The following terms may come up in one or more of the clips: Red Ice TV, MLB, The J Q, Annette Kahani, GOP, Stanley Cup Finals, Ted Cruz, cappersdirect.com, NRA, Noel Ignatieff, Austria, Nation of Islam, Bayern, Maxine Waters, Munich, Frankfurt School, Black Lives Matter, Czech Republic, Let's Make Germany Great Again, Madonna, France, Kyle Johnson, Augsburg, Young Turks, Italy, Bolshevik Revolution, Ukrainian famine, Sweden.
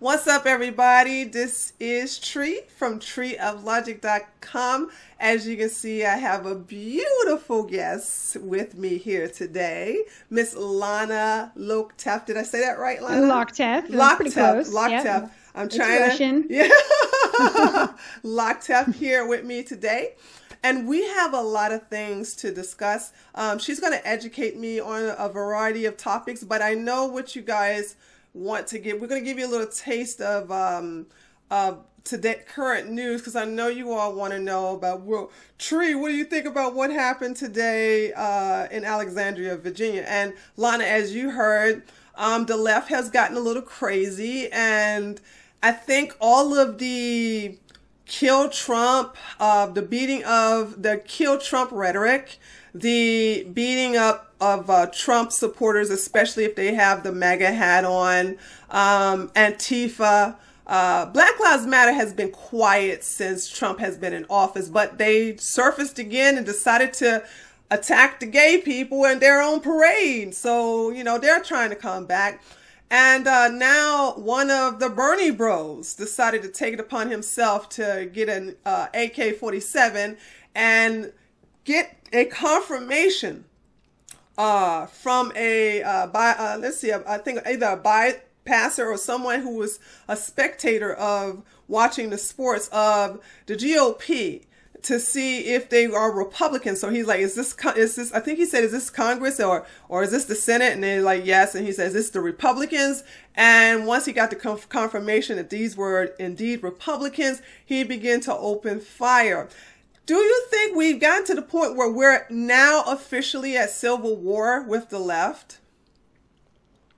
What's up, everybody? This is Tree from treeoflogic.com. As you can see, I have a beautiful guest with me here today, Miss Lana Lokteff. Did I say that right, Lana? Lokteff. Lokteff. Lokteff. Yep. I'm trying to. Yeah. Lokteff here with me today. And we have a lot of things to discuss. She's going to educate me on a variety of topics, but I know what you guys want to get. We're going to give you a little taste of today current news, because I know you all want to know about, well, Tree, what do you think about what happened today in Alexandria, Virginia? And Lana, as you heard, the left has gotten a little crazy, and I think all of the kill Trump, the beating of the kill Trump rhetoric, the beating up of Trump supporters, especially if they have the MAGA hat on, Antifa, Black Lives Matter has been quiet since Trump has been in office, but they surfaced again and decided to attack the gay people in their own parade. So, you know, they're trying to come back. And now one of the Bernie Bros decided to take it upon himself to get an AK-47 and get a confirmation from a, I think either a bypasser or someone who was a spectator of watching the sports of the GOP to see if they are Republicans. So he's like, is this, I think he said, is this Congress or is this the Senate? And they're like, yes. And he says, is this the Republicans? And once he got the confirmation that these were indeed Republicans, he began to open fire. Do you think we've gotten to the point where we're now officially at civil war with the left?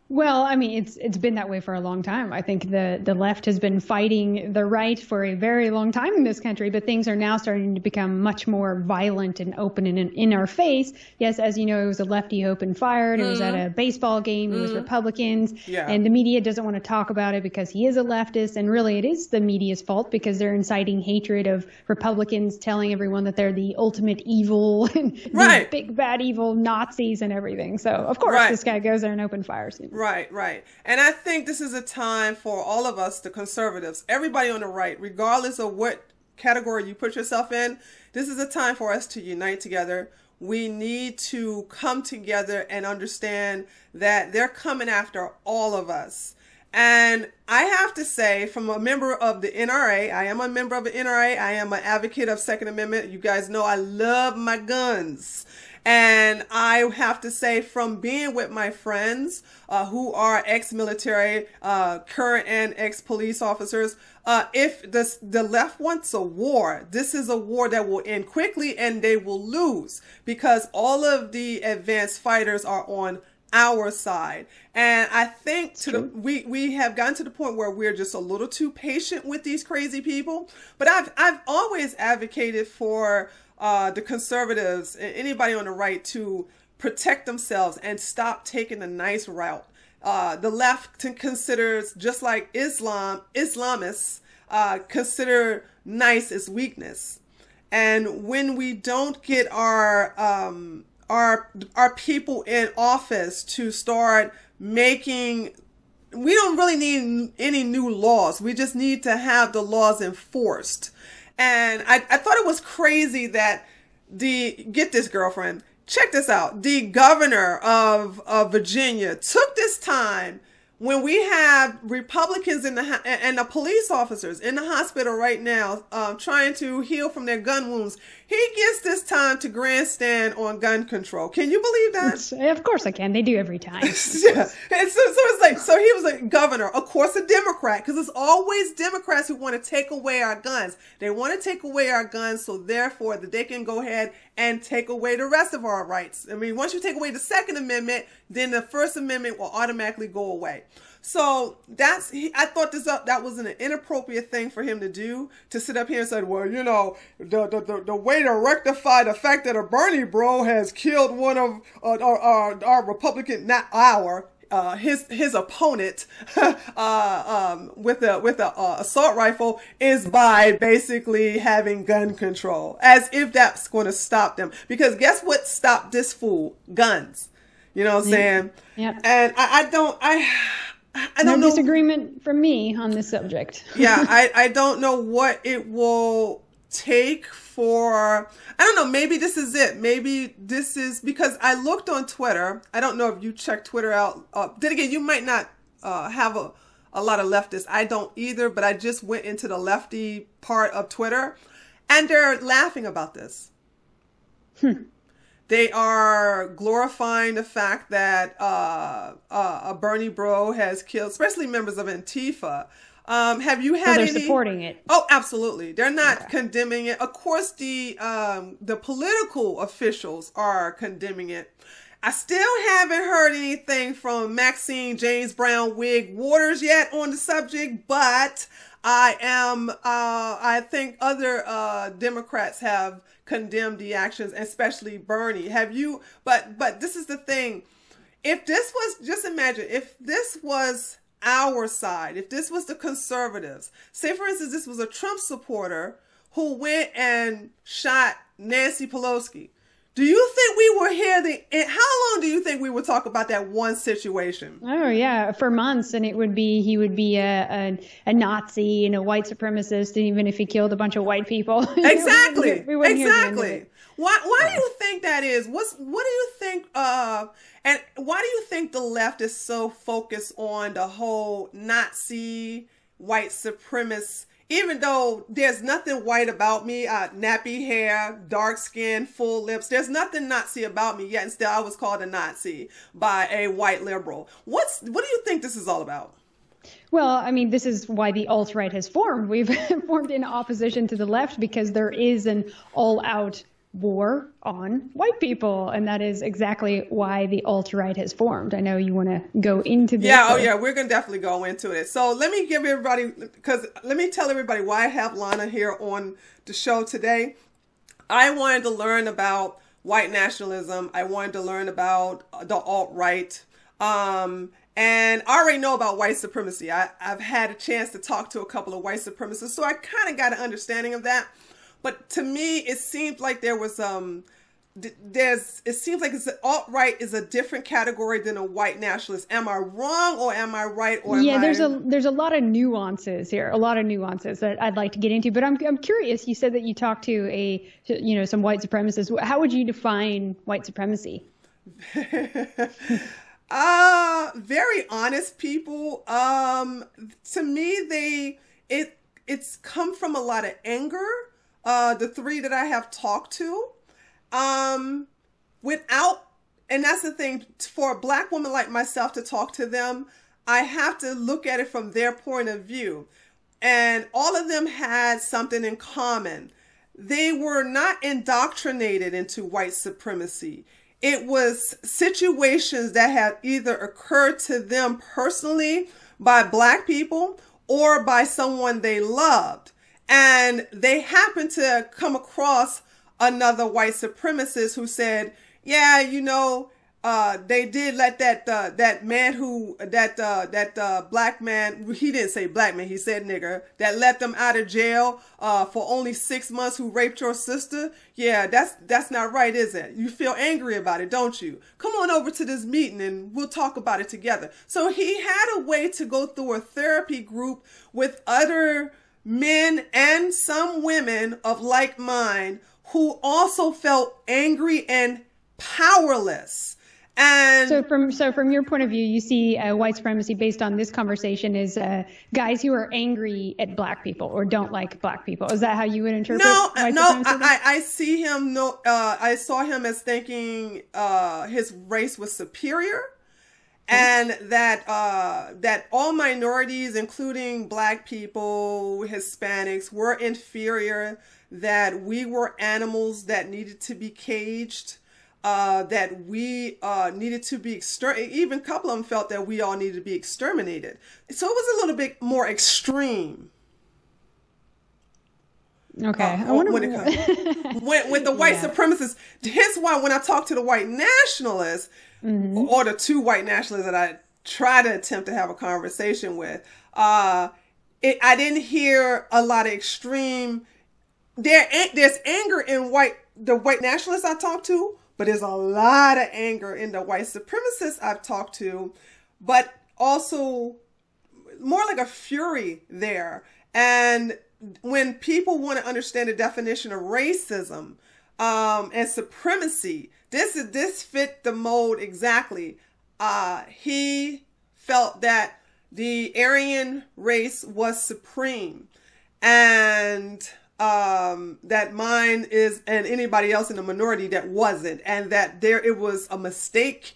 Well, I mean, it's been that way for a long time. I think the left has been fighting the right for a very long time in this country, but things are now starting to become much more violent and open and in our face. Yes, as you know, it was a lefty open fire. It was at a baseball game. It was Republicans. Yeah. And the media doesn't want to talk about it because he is a leftist. And really, it is the media's fault because they're inciting hatred of Republicans, telling everyone that they're the ultimate evil, and right, these big, bad, evil Nazis and everything. So, of course, right, this guy goes there and open fires. Right, right. And I think this is a time for all of us, the conservatives, everybody on the right, regardless of what category you put yourself in, this is a time for us to unite together. We need to come together and understand that they're coming after all of us. And I have to say, from a member of the NRA, I am a member of the NRA. I am an advocate of Second Amendment. You guys know I love my guns. And I have to say, from being with my friends who are ex-military, current and ex-police officers, if the left wants a war, this is a war that will end quickly and they will lose, because all of the advanced fighters are on our side. And I think we have gotten to the point where we're just a little too patient with these crazy people. But I've always advocated for the conservatives and anybody on the right to protect themselves and stop taking the nice route. The left considers, just like Islamists consider nice as weakness. And when we don't get our people in office to start making, we don't really need any new laws. We just need to have the laws enforced. And I thought it was crazy that get this, girlfriend, check this out. The governor of Virginia took this time when we have Republicans in the police officers in the hospital right now trying to heal from their gun wounds. He gets this time to grandstand on gun control. Can you believe that? It's, of course I can. They do every time. Yeah. And so it's like, so he was like, governor, of course a Democrat, because it's always Democrats who want to take away our guns. They want to take away our guns so therefore that they can go ahead and take away the rest of our rights. I mean, once you take away the Second Amendment, then the First Amendment will automatically go away. So I thought that was an inappropriate thing for him to do, to sit up here and say, well, you know, the way to rectify the fact that a Bernie bro has killed one of our Republican, not our, his opponent with a assault rifle is by basically having gun control, as if that's going to stop them. Because guess what stopped this fool? Guns. You know what I'm saying? Yeah. And I don't, I I don't know. Disagreement from me on this subject. Yeah, I don't know what it will take for, I don't know, maybe this is it. Maybe this is, because I looked on Twitter. I don't know if you check Twitter out. Then again, you might not have a lot of leftists. I don't either, but I just went into the lefty part of Twitter and they're laughing about this. Hmm. They are glorifying the fact that a Bernie Bro has killed, especially members of Antifa. Have you had any... supporting it? Oh, absolutely. They're not condemning it. Of course, the political officials are condemning it. I still haven't heard anything from Maxine James Brown Wig Waters yet on the subject, but I am, I think other Democrats have condemned the actions, especially Bernie. Have you, but this is the thing. If this was, just imagine, if this was our side, if this was the conservatives, say for instance, this was a Trump supporter who went and shot Nancy Pelosi. Do you think we were hearing, how long do you think we would talk about that one situation? Oh yeah, for months, and it would be, he would be a Nazi and a white supremacist, and even if he killed a bunch of white people. Exactly, exactly. Why do you think that is? What do you think, and why do you think the left is so focused on the whole Nazi, white supremacist? Even though there's nothing white about me, nappy hair, dark skin, full lips, there's nothing Nazi about me, yet and still I was called a Nazi by a white liberal. What do you think this is all about? Well, I mean, this is why the alt-right has formed. We've formed in opposition to the left because there is an all-out war on white people, and that is exactly why the alt-right has formed. I know you want to go into this. Yeah, oh yeah, we're gonna definitely go into it. So let me give everybody, because let me tell everybody why I have Lana here on the show today. I wanted to learn about white nationalism. I wanted to learn about the alt-right, and I already know about white supremacy. I've had a chance to talk to a couple of white supremacists, so I kind of got an understanding of that. But to me, it seems like there was it seems like it's, alt-right is a different category than a white nationalist. Am I wrong, or am I right, or am I... Yeah, there's a lot of nuances here, a lot of nuances that I'd like to get into. But I'm curious. You said that you talked to some white supremacists. How would you define white supremacy? Very honest people. To me, it's come from a lot of anger. The three that I have talked to, and that's the thing, for a black woman like myself to talk to them, I have to look at it from their point of view. And all of them had something in common. They were not indoctrinated into white supremacy. It was situations that had either occurred to them personally by black people or by someone they loved. And they happened to come across another white supremacist who said, yeah, you know, they did let that black man, he didn't say black man, he said nigger, that let them out of jail for only 6 months who raped your sister. Yeah, that's not right, is it? You feel angry about it, don't you? Come on over to this meeting and we'll talk about it together. So he had a way to go through a therapy group with other men and some women of like mind who also felt angry and powerless. And so from your point of view, you see white supremacy based on this conversation is guys who are angry at black people or don't like black people. Is that how you would interpret? No, no, I see him. No, I saw him as thinking his race was superior. And that all minorities, including black people, Hispanics, were inferior, that we were animals that needed to be caged, that we needed to be exterminated. Even a couple of them felt that we all needed to be exterminated. So it was a little bit more extreme. Okay. I wonder when it comes with the white supremacists. Hence why when I talk to the white nationalists, or the two white nationalists that I try to attempt to have a conversation with, I didn't hear a lot of extreme. There's anger in the white nationalists I talked to, but there's a lot of anger in the white supremacists I've talked to, but also more like a fury there. And when people want to understand the definition of racism and supremacy, this fit the mold exactly. He felt that the Aryan race was supreme, and that mine is, and anybody else in the minority that wasn't, and that it was a mistake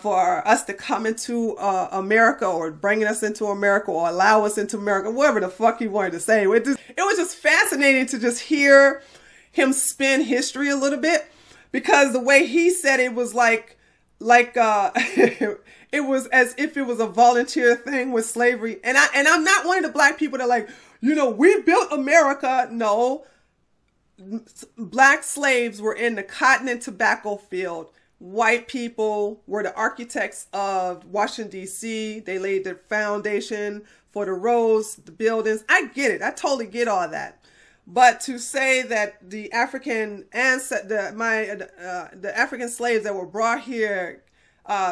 for us to come into America, or bringing us into America, or allow us into America, whatever the fuck he wanted to say. It was just fascinating to just hear him spin history a little bit, because the way he said it was like it was as if it was a volunteer thing with slavery. And I'm not one of the black people that like, you know, we built America. No, black slaves were in the cotton and tobacco field. White people were the architects of Washington, D.C. They laid the foundation for the roads, the buildings. I get it. I totally get all that. But to say that the African the African slaves that were brought here,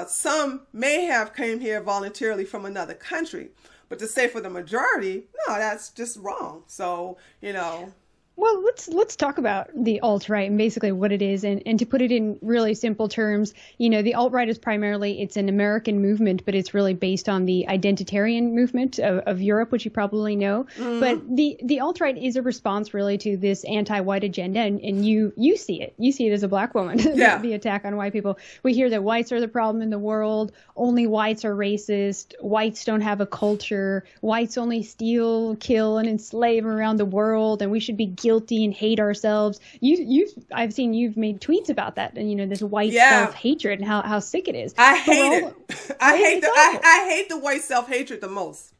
some may have came here voluntarily from another country, but to say for the majority, no, that's just wrong. So, you know. Well, let's talk about the alt-right and basically what it is. And to put it in really simple terms, you know, the alt-right is primarily, it's an American movement, but it's really based on the identitarian movement of Europe, which you probably know. Mm. But the alt-right is a response really to this anti-white agenda. And you see it. You see it as a black woman, yeah. The attack on white people. We hear that whites are the problem in the world. Only whites are racist. Whites don't have a culture. Whites only steal, kill, and enslave around the world. And we should be guilty and hate ourselves. I've seen you've made tweets about that, and you know, this white self-hatred and how sick it is. I hate the white self-hatred the most.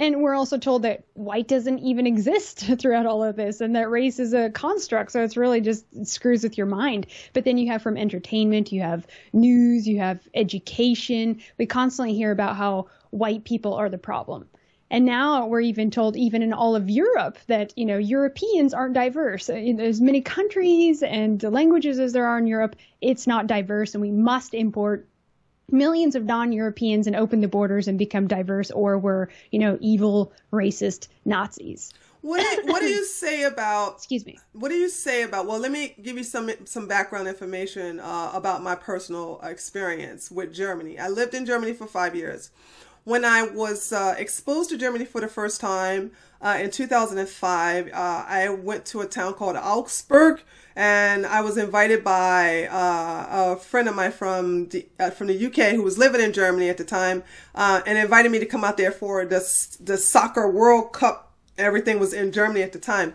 And we're also told that white doesn't even exist throughout all of this, and that race is a construct. So it's really just it screws with your mind. But then you have from entertainment, you have news, you have education. We constantly hear about how white people are the problem. And now we're even told, even in all of Europe, that, you know, Europeans aren't diverse. There's many countries and languages as there are in Europe. It's not diverse, and we must import millions of non-Europeans and open the borders and become diverse, or we're, you know, evil, racist Nazis. What do you say about, well, let me give you some background information about my personal experience with Germany. I lived in Germany for 5 years. When I was exposed to Germany for the first time in 2005, I went to a town called Augsburg, and I was invited by a friend of mine from the UK who was living in Germany at the time, and invited me to come out there for the soccer World Cup. Everything was in Germany at the time.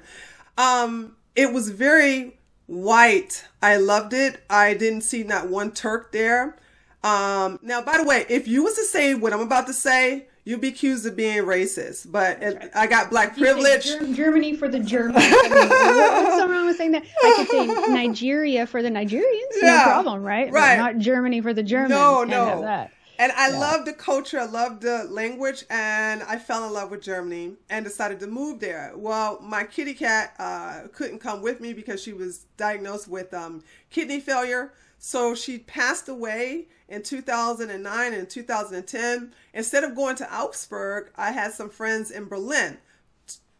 It was very white. I loved it. I didn't see not one Turk there. Now, by the way, if you was to say what I'm about to say, you'd be accused of being racist, but right. I got black privilege. Germany for the Germans. I mean, what's so wrong with saying that? I could say Nigeria for the Nigerians. Yeah. No problem, right? Right. Not Germany for the Germans. No, no. That. And I loved the culture. I loved the language, and I fell in love with Germany and decided to move there. Well, my kitty cat couldn't come with me because she was diagnosed with kidney failure. So she passed away in 2009 and 2010. Instead of going to Augsburg, I had some friends in Berlin.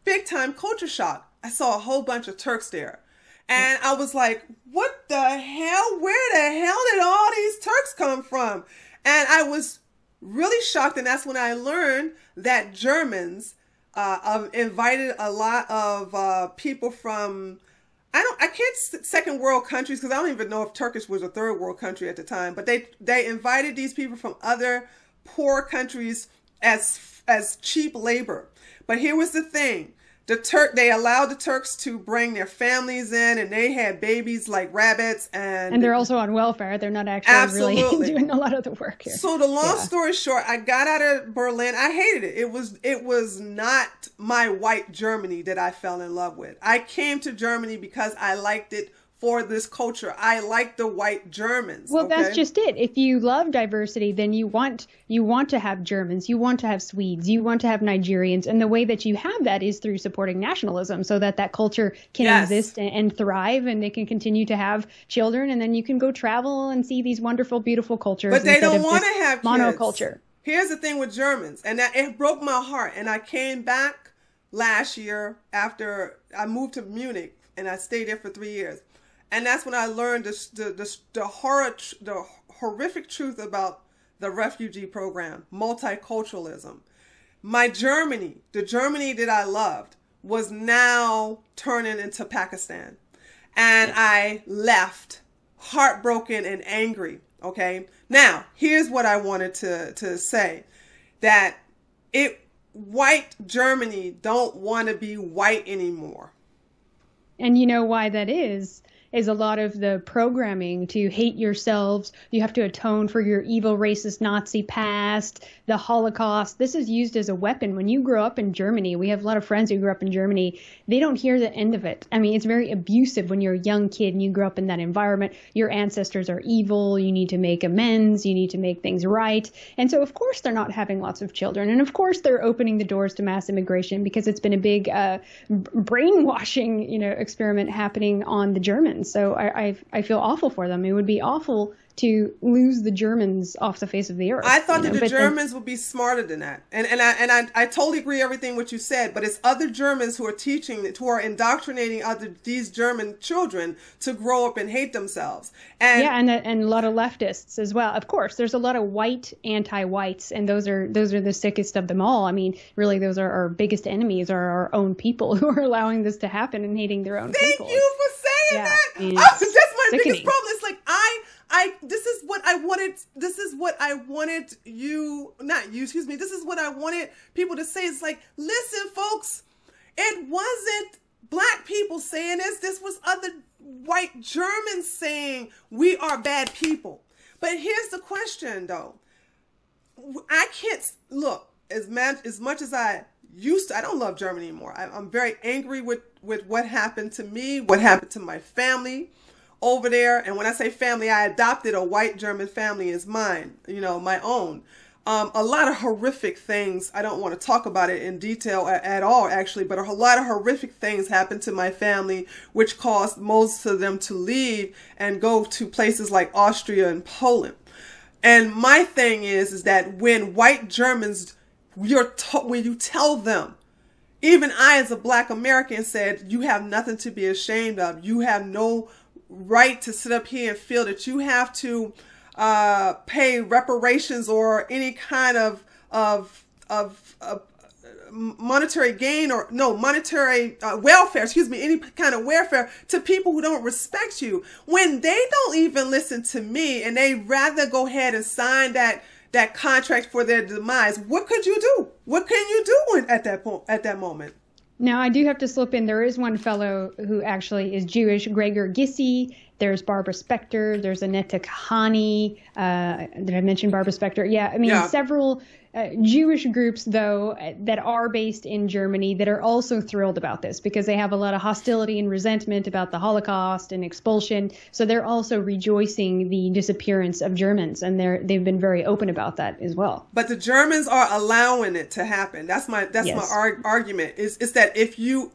Big time culture shock. I saw a whole bunch of Turks there. And I was like, what the hell? Where the hell did all these Turks come from? And I was really shocked. And that's when I learned that Germans invited a lot of people from I can't second world countries, because I don't even know if Turkish was a third world country at the time, but they invited these people from other poor countries as cheap labor. But here was the thing. They allowed the Turks to bring their families in, and they had babies like rabbits, and they're also on welfare. They're not actually really doing a lot of the work here. So the long story short, I got out of Berlin. I hated it. It was not my white Germany that I fell in love with. I came to Germany because I liked it for this culture. I like the white Germans. Well, that's just it. If you love diversity, then you want to have Germans, you want to have Swedes, you want to have Nigerians. And the way that you have that is through supporting nationalism, so that that culture can exist and thrive, and they can continue to have children. And then you can go travel and see these wonderful, beautiful cultures. But they don't want to have monoculture. Here's the thing with Germans, and that it broke my heart. And I came back last year after I moved to Munich, and I stayed there for 3 years. And that's when I learned the horrific truth about the refugee program, multiculturalism. My Germany, the Germany that I loved, was now turning into Pakistan. And I left heartbroken and angry, okay? Now, here's what I wanted to say, that white Germany don't want to be white anymore. And you know why that is a lot of the programming to hate yourselves. You have to atone for your evil, racist, Nazi past, the Holocaust. This is used as a weapon. When you grow up in Germany, we have a lot of friends who grew up in Germany. They don't hear the end of it. I mean, it's very abusive when you're a young kid and you grow up in that environment. Your ancestors are evil. You need to make amends. You need to make things right. And so, of course, they're not having lots of children. And, of course, they're opening the doors to mass immigration because it's been a big brainwashing, you know, experiment happening on the Germans. So I feel awful for them. It would be awful to lose the Germans off the face of the earth. I thought that the Germans would be smarter than that. And I totally agree everything what you said, but it's other Germans who are teaching, who are indoctrinating these German children to grow up and hate themselves. And yeah, and a lot of leftists as well. Of course, there's a lot of white anti-whites, and those are the sickest of them all. I mean, really, those are our biggest enemies, are our own people who are allowing this to happen and hating their own people. Thank you for saying that. That's my biggest problem. It's like this is what I wanted. This is what I wanted you, not you, excuse me. This is what I wanted people to say. It's like, listen, folks, it wasn't black people saying this. This was other white Germans saying we are bad people. But here's the question, though. I can't look as much as I used to. I don't love Germany anymore. I'm very angry with what happened to me, what happened to my family over there. And when I say family, I adopted a white German family as mine, you know, my own. A lot of horrific things. I don't want to talk about it in detail at all, actually, but a lot of horrific things happened to my family, which caused most of them to leave and go to places like Austria and Poland. And my thing is that when white Germans, when you tell them, even I, as a black American, said, you have nothing to be ashamed of. You have no right to sit up here and feel that you have to pay reparations or any kind of monetary gain or welfare, excuse me, any kind of welfare to people who don't respect you. When they don't even listen to me and they rather go ahead and sign that contract for their demise, what could you do? What can you do at that moment? Now, I do have to slip in. There is one fellow who actually is Jewish, Gregor Gysi. There's Barbara Spector. There's Annette Kahani. Did I mention Barbara Spector? Yeah, I mean, yeah. Several Jewish groups, though, that are based in Germany that are also thrilled about this because they have a lot of hostility and resentment about the Holocaust and expulsion. So they're also rejoicing the disappearance of Germans, and they've been very open about that as well. But the Germans are allowing it to happen. That's my argument. Is that if you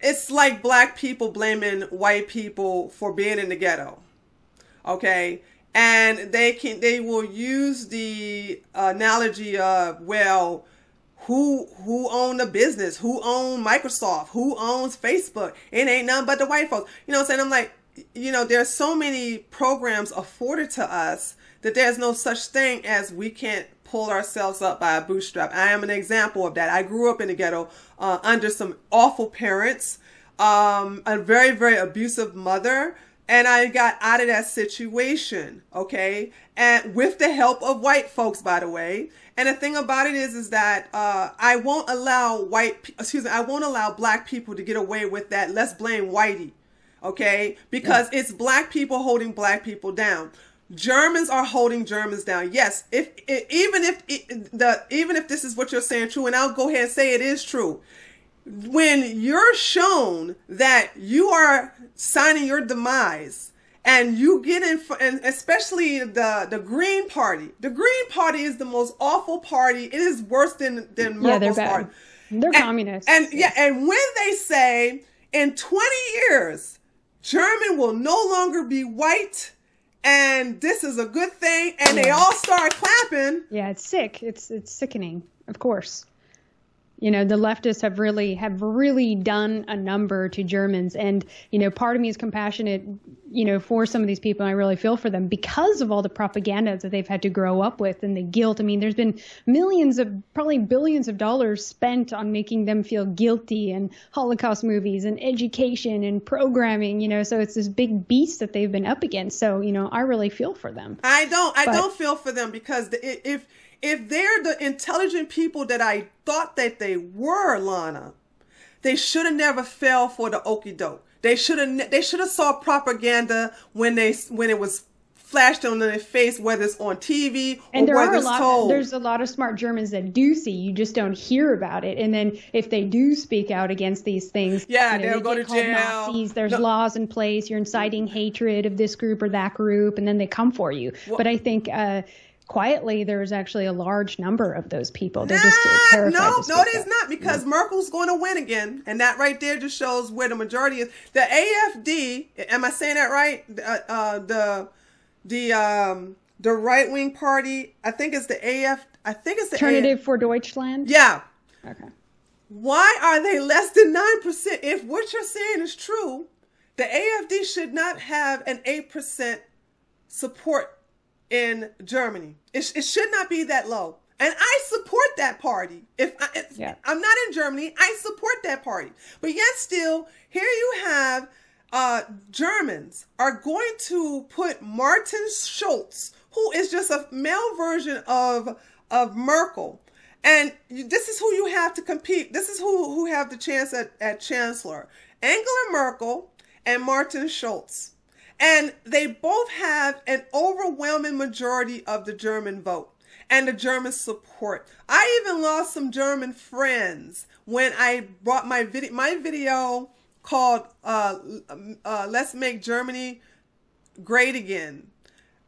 it's like black people blaming white people for being in the ghetto, okay? And they will use the analogy of, well, who owned the business? Who owned Microsoft? Who owns Facebook? It ain't nothing but the white folks. You know what I'm saying? I'm like, you know, there's so many programs afforded to us that there's no such thing as we can't pull ourselves up by a bootstrap. I am an example of that. I grew up in the ghetto under some awful parents, a very, very abusive mother, and I got out of that situation, okay? And with the help of white folks, by the way. And the thing about it is that I won't allow I won't allow black people to get away with that. Let's blame whitey, okay? Because it's black people holding black people down. Germans are holding Germans down. Yes, even if this is what you're saying true, and I'll go ahead and say it is true. When you're shown that you are signing your demise and you get in, and especially the Green Party. The Green Party is the most awful party. It is worse than Merkel's party. They're communists. And and when they say in 20 years, German will no longer be white and this is a good thing, and they all start clapping. Yeah, it's sick. It's sickening, of course. You know, the leftists have really done a number to Germans. And, you know, part of me is compassionate, you know, for some of these people. And I really feel for them because of all the propaganda that they've had to grow up with and the guilt. I mean, there's been millions of, probably billions of dollars spent on making them feel guilty, and Holocaust movies and education and programming, you know, so it's this big beast that they've been up against. So, you know, I really feel for them. I don't feel for them because if they're the intelligent people that I thought that they were, Lana, they should have never fell for the okie doke. They should have saw propaganda when it was flashed on their face, whether it's on TV or whether it's told. There's a lot of smart Germans that do see. You just don't hear about it. And then if they do speak out against these things, yeah, they'll go to jail. Nazis. There's laws in place. You're inciting hatred of this group or that group, and then they come for you. Well, but I think. Quietly, there's actually a large number of those people. They're just terrified. No, there's not, because Merkel's going to win again. And that right there just shows where the majority is. The AfD, am I saying that right? The right wing party, I think it's the AfD. I think it's the Alternative for Deutschland. Yeah. Okay. Why are they less than 9%? If what you're saying is true, the AfD should not have an 8% support in Germany. It should not be that low. And I support that party. I'm not in Germany, I support that party. But yet still, here you have Germans are going to put Martin Schulz, who is just a male version of Merkel. And this is who you have to compete. This is who have the chance at Chancellor. Angela Merkel and Martin Schulz. And they both have an overwhelming majority of the German vote and the German support. I even lost some German friends when I brought my video called Let's Make Germany Great Again.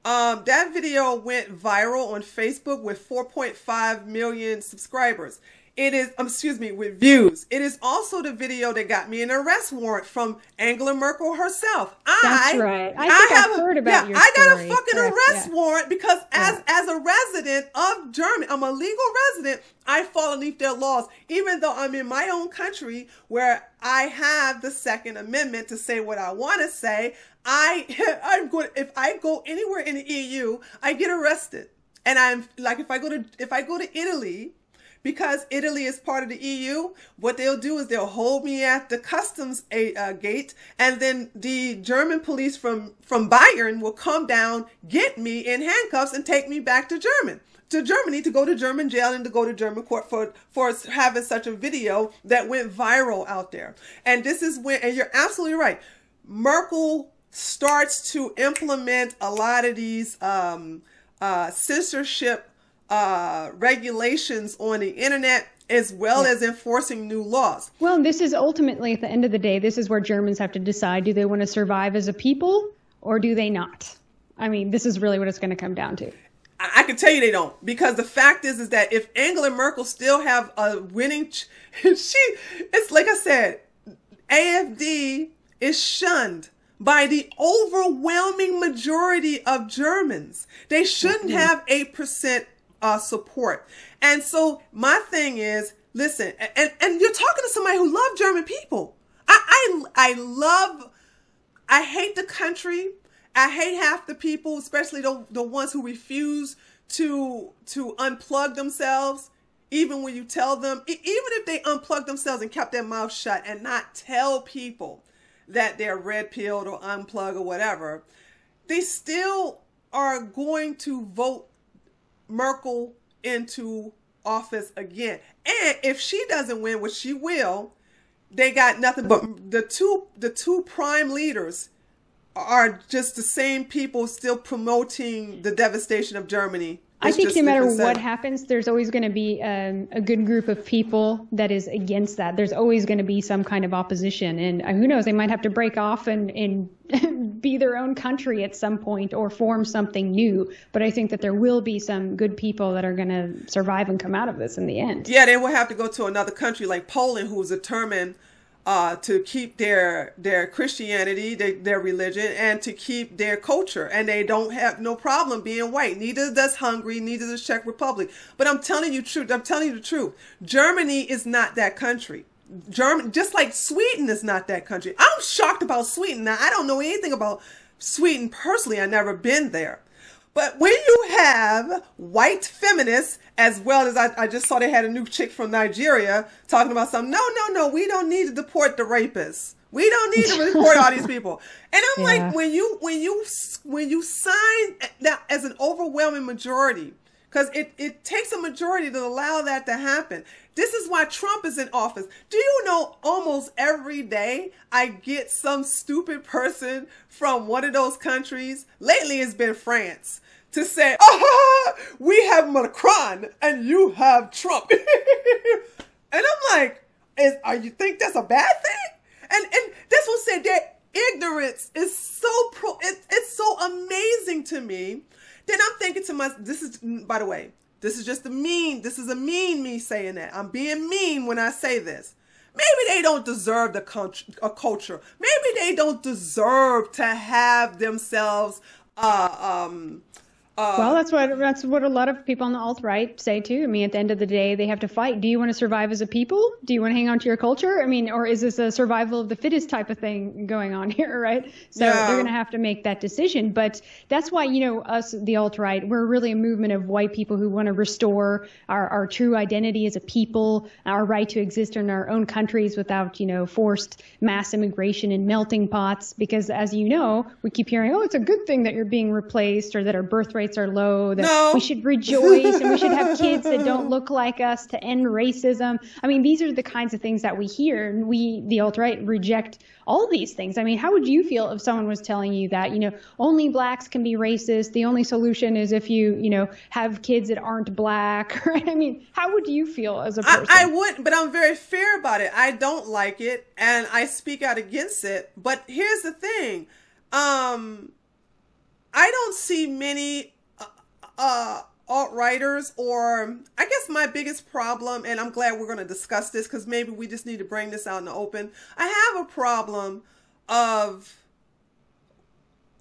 That video went viral on Facebook with 4.5 million subscribers. It is, excuse me, with views. It is also the video that got me an arrest warrant from Angela Merkel herself. That's right. I think I've heard about your story. I got a fucking arrest warrant because as a resident of Germany, I'm a legal resident, I fall underneath their laws, even though I'm in my own country where I have the Second Amendment to say what I want to say. If I go anywhere in the EU, I get arrested. And I'm like, if I go to Italy, because Italy is part of the EU, what they'll do is they'll hold me at the customs gate, and then the German police from Bayern will come down, get me in handcuffs, and take me back to Germany to go to German jail and to go to German court for having such a video that went viral out there. And this is when, and you're absolutely right, Merkel starts to implement a lot of these censorship regulations on the internet, as well as enforcing new laws. Well, this is ultimately, at the end of the day, this is where Germans have to decide, do they want to survive as a people or do they not? I mean, this is really what it's going to come down to. I can tell you they don't, because the fact is that if Angela Merkel still have a winning, it's like I said, AfD is shunned by the overwhelming majority of Germans. They shouldn't have 8% support. And so my thing is, listen, and you're talking to somebody who loves German people. I hate the country. I hate half the people, especially the ones who refuse to unplug themselves. Even when you tell them, even if they unplug themselves and kept their mouth shut and not tell people that they're red-pilled or unplugged or whatever, they still are going to vote Merkel into office again. And if she doesn't win, which she will, they got nothing but the two prime leaders are just the same people still promoting the devastation of Germany. I think no matter what happens, there's always going to be a good group of people that is against that. There's always going to be some kind of opposition. And who knows, they might have to break off and be their own country at some point or form something new. But I think that there will be some good people that are going to survive and come out of this in the end. Yeah, they will have to go to another country like Poland, who is determined to keep their Christianity, their religion, and to keep their culture. And they don't have no problem being white. Neither does Hungary, neither does Czech Republic. But I'm telling you truth. I'm telling you the truth. Germany is not that country. Germany, just like Sweden is not that country. I'm shocked about Sweden. Now, I don't know anything about Sweden personally. I've never been there. But when you have white feminists, as well as I just saw they had a new chick from Nigeria talking about something. No, we don't need to deport the rapists. We don't need to report all these people. And I'm like, when you sign that as an overwhelming majority, because it takes a majority to allow that to happen. This is why Trump is in office. Do you know almost every day I get some stupid person from one of those countries, lately it's been France, to say, oh, we have Macron and you have Trump. And I'm like, are you think that's a bad thing? And that's what said, their ignorance is so it's so amazing to me. Then I'm thinking to myself, this is, by the way, this is just a mean, this is a mean me saying that. I'm being mean when I say this. Maybe they don't deserve a culture. Maybe they don't deserve to have themselves. Well, that's what a lot of people on the alt-right say too. I mean, at the end of the day, they have to fight. Do you want to survive as a people? Do you want to hang on to your culture? I mean, or is this a survival of the fittest type of thing going on here, right? So yeah, they're going to have to make that decision. But that's why, you know, us, the alt-right, we're really a movement of white people who want to restore our true identity as a people, our right to exist in our own countries without, you know, forced mass immigration and melting pots. Because as you know, we keep hearing, oh, it's a good thing that you're being replaced or that our birth rate are low, that we should rejoice and we should have kids that don't look like us to end racism. I mean, these are the kinds of things that we hear, and we, the alt-right, reject all these things. I mean, how would you feel if someone was telling you that, you know, only blacks can be racist, the only solution is if you, you know, have kids that aren't black, right? I mean, how would you feel as a person? I would, but I'm very fair about it. I don't like it, and I speak out against it. But here's the thing. I don't see many alt-righters, or I guess my biggest problem, and I'm glad we're going to discuss this because maybe we just need to bring this out in the open. I have a problem of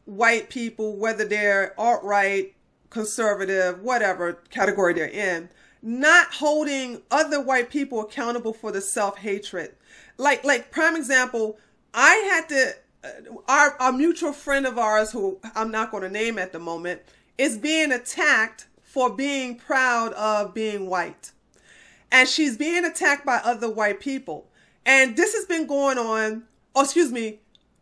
white people, whether they're alt-right, conservative, whatever category they're in, not holding other white people accountable for the self-hatred. Like prime example, I had to, our mutual friend of ours, who I'm not going to name at the moment, is being attacked for being proud of being white. And she's being attacked by other white people. And this has been going on, oh, excuse me,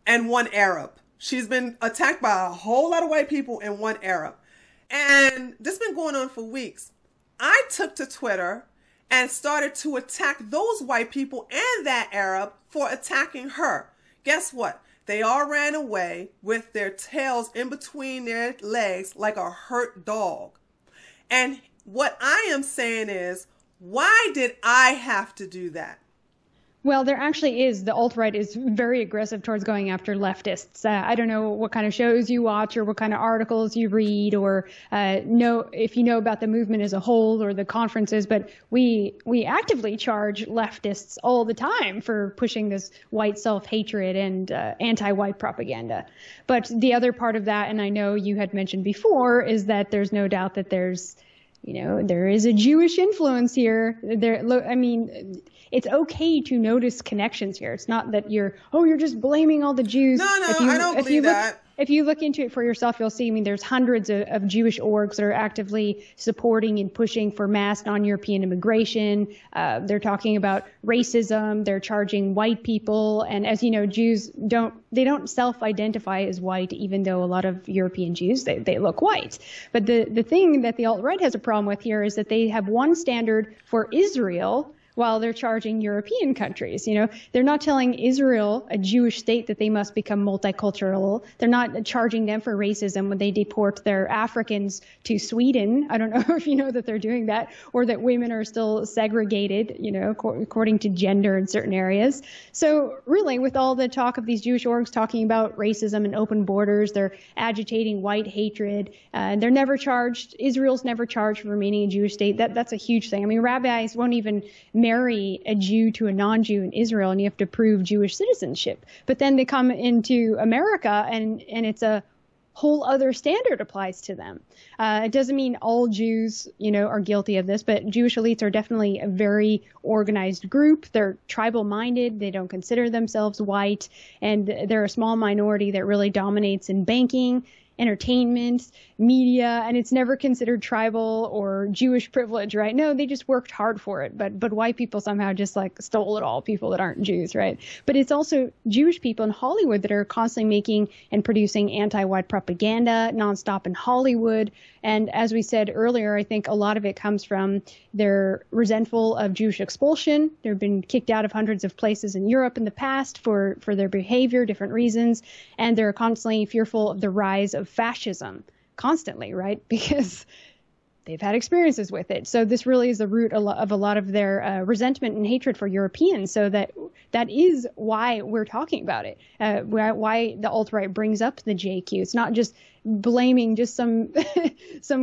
and one Arab. She's been attacked by a whole lot of white people and one Arab. And this has been going on for weeks. I took to Twitter and started to attack those white people and that Arab for attacking her. Guess what? They all ran away with their tails in between their legs like a hurt dog. And what I am saying is, why did I have to do that? Well, there actually is. The alt-right is very aggressive towards going after leftists. I don't know what kind of shows you watch or what kind of articles you read or know if you know about the movement as a whole or the conferences, but we actively charge leftists all the time for pushing this white self-hatred and anti-white propaganda. But the other part of that, and I know you had mentioned before, is that there's no doubt that there's, you know, there is a Jewish influence here. There, I mean, it's okay to notice connections here. It's not that you're, oh, you're just blaming all the Jews. No, I don't believe that. If you look into it for yourself, you'll see, I mean, there's hundreds of Jewish orgs that are actively supporting and pushing for mass non-European immigration. They're talking about racism. They're charging white people. And as you know, Jews don't self-identify as white, even though a lot of European Jews, they look white. But the thing that the alt-right has a problem with here is that they have one standard for Israel while they're charging European countries. You know, they're not telling Israel, a Jewish state, that they must become multicultural. They're not charging them for racism when they deport their Africans to Sweden. I don't know if you know that they're doing that, or that women are still segregated, you know, according to gender in certain areas. So really, with all the talk of these Jewish orgs talking about racism and open borders, they're agitating white hatred, and they're never charged. Israel's never charged for remaining a Jewish state. That's a huge thing. I mean, rabbis won't even marry a Jew to a non-Jew in Israel and you have to prove Jewish citizenship. But then they come into America and it's a whole other standard applies to them. It doesn't mean all Jews, you know, are guilty of this, but Jewish elites are definitely a very organized group. They're tribal minded. They don't consider themselves white, and they're a small minority that really dominates in banking, entertainment, media, and it's never considered tribal or Jewish privilege, right? No, they just worked hard for it, but white people somehow just like stole it all, people that aren't Jews, right? But it's also Jewish people in Hollywood that are constantly making and producing anti-white propaganda nonstop in Hollywood. And as we said earlier, I think a lot of it comes from they're resentful of Jewish expulsion. They've been kicked out of hundreds of places in Europe in the past for their behavior, different reasons, and they're constantly fearful of the rise of fascism constantly, right? Because they've had experiences with it. So this really is the root of a lot of their resentment and hatred for Europeans. So that is why we're talking about it, why the alt-right brings up the JQ. It's not just blaming just some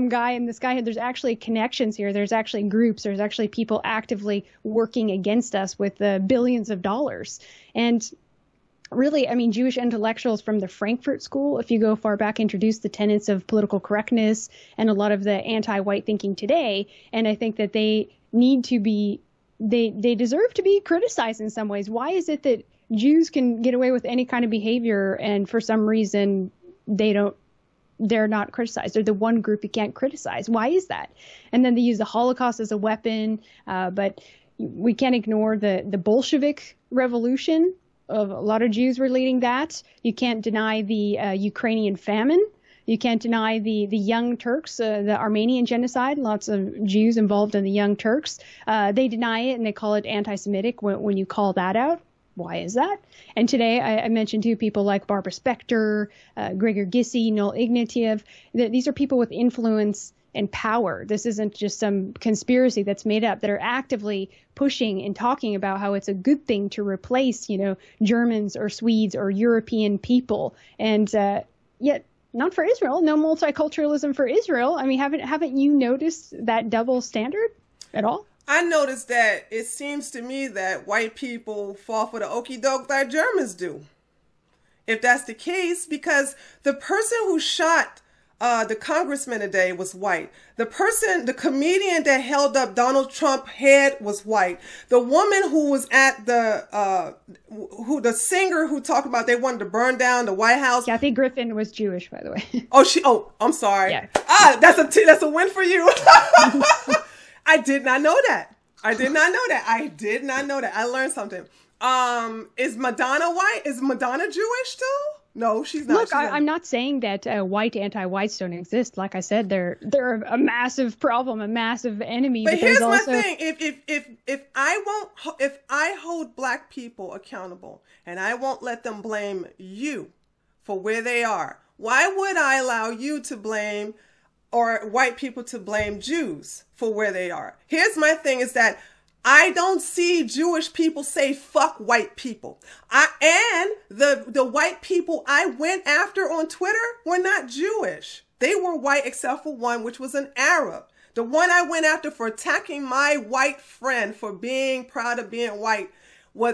guy in the sky. There's actually connections here. There's actually groups. There's actually people actively working against us with the billions of dollars. And really, I mean, Jewish intellectuals from the Frankfurt School, if you go far back, introduced the tenets of political correctness and a lot of the anti-white thinking today. And I think that they need to be, they deserve to be criticized in some ways. Why is it that Jews can get away with any kind of behavior and for some reason they're not criticized? They're the one group you can't criticize. Why is that? And then they use the Holocaust as a weapon, but we can't ignore the Bolshevik Revolution. A lot of Jews were leading that. You can't deny the Ukrainian famine. You can't deny the Young Turks, the Armenian genocide. Lots of Jews involved in the Young Turks. They deny it and they call it anti-Semitic when you call that out. Why is that? And today I mentioned two people like Barbara Spector, Gregor Gysi, Noel Ignatieff. These are people with influence and power. This isn't just some conspiracy that's made up, that are actively pushing and talking about how it's a good thing to replace, you know, Germans or Swedes or European people. And yet not for Israel, no multiculturalism for Israel. I mean, haven't you noticed that double standard at all? I noticed that it seems to me that white people fall for the okie doke that Germans do. If that's the case, because the person who shot the congressman today was white. The comedian that held up Donald Trump's head was white. The woman who was at the singer who talked about they wanted to burn down the White House. Kathy Griffin was Jewish, by the way. Oh, I'm sorry. Yeah. Ah, that's a win for you. I did not know that. I learned something. Is Madonna white? Is Madonna Jewish too? No, she's not. Look, I'm not saying that white anti-whites don't exist. Like I said, they're a massive problem, a massive enemy. But here's my thing: if I hold black people accountable and I won't let them blame you for where they are, why would I allow you to blame or white people to blame Jews for where they are? Here's my thing: is that I don't see Jewish people say fuck white people. And the white people I went after on Twitter were not Jewish. They were white except for one, which was an Arab. The one I went after for attacking my white friend for being proud of being white,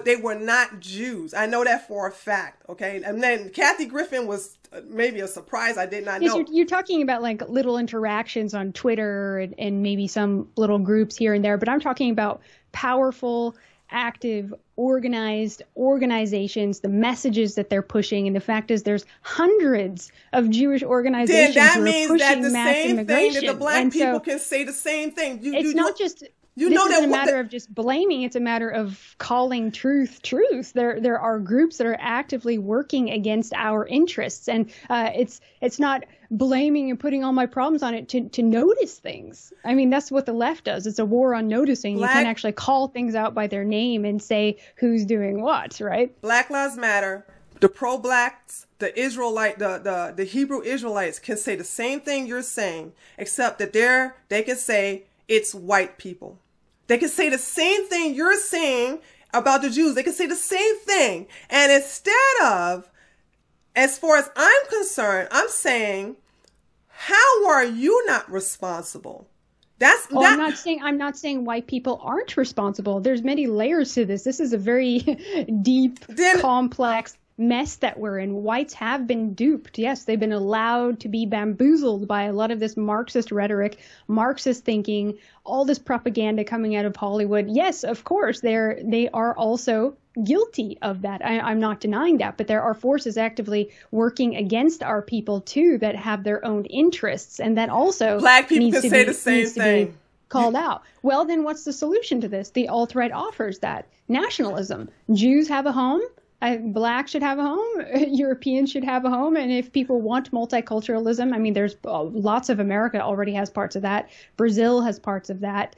they were not Jews. I know that for a fact, okay? And then Kathy Griffin was maybe a surprise. I did not know. You're talking about like little interactions on Twitter and maybe some little groups here and there, but I'm talking about powerful, active, organized organizations, the messages that they're pushing. And the fact is there's hundreds of Jewish organizations who are pushing mass immigration. That means that the same thing, that the black and people can say the same thing. It's not a matter of just blaming. It's a matter of calling truth, truth. There are groups that are actively working against our interests, and it's not blaming and putting all my problems on it to notice things. I mean, that's what the left does. It's a war on noticing. You can't actually call things out by their name and say who's doing what, right? Black Lives Matter. The pro-blacks, the Hebrew Israelites can say the same thing you're saying, except that they can say it's white people. They can say the same thing you're saying about the Jews. They can say the same thing. And instead of, as far as I'm concerned, I'm saying, how are you not responsible? That's that. I'm not saying white people aren't responsible. There's many layers to this. This is a very deep, complex mess that we're in. Whites have been duped. Yes, they've been allowed to be bamboozled by a lot of this Marxist rhetoric, Marxist thinking, all this propaganda coming out of Hollywood. Yes, of course, they are also guilty of that. I'm not denying that, but there are forces actively working against our people too that have their own interests, and that also Black people can say the same thing. Called out. Well, then what's the solution to this? The alt-right offers that. Nationalism. Jews have a home. Black should have a home. Europeans should have a home. And if people want multiculturalism, I mean, there's lots of America already has parts of that. Brazil has parts of that.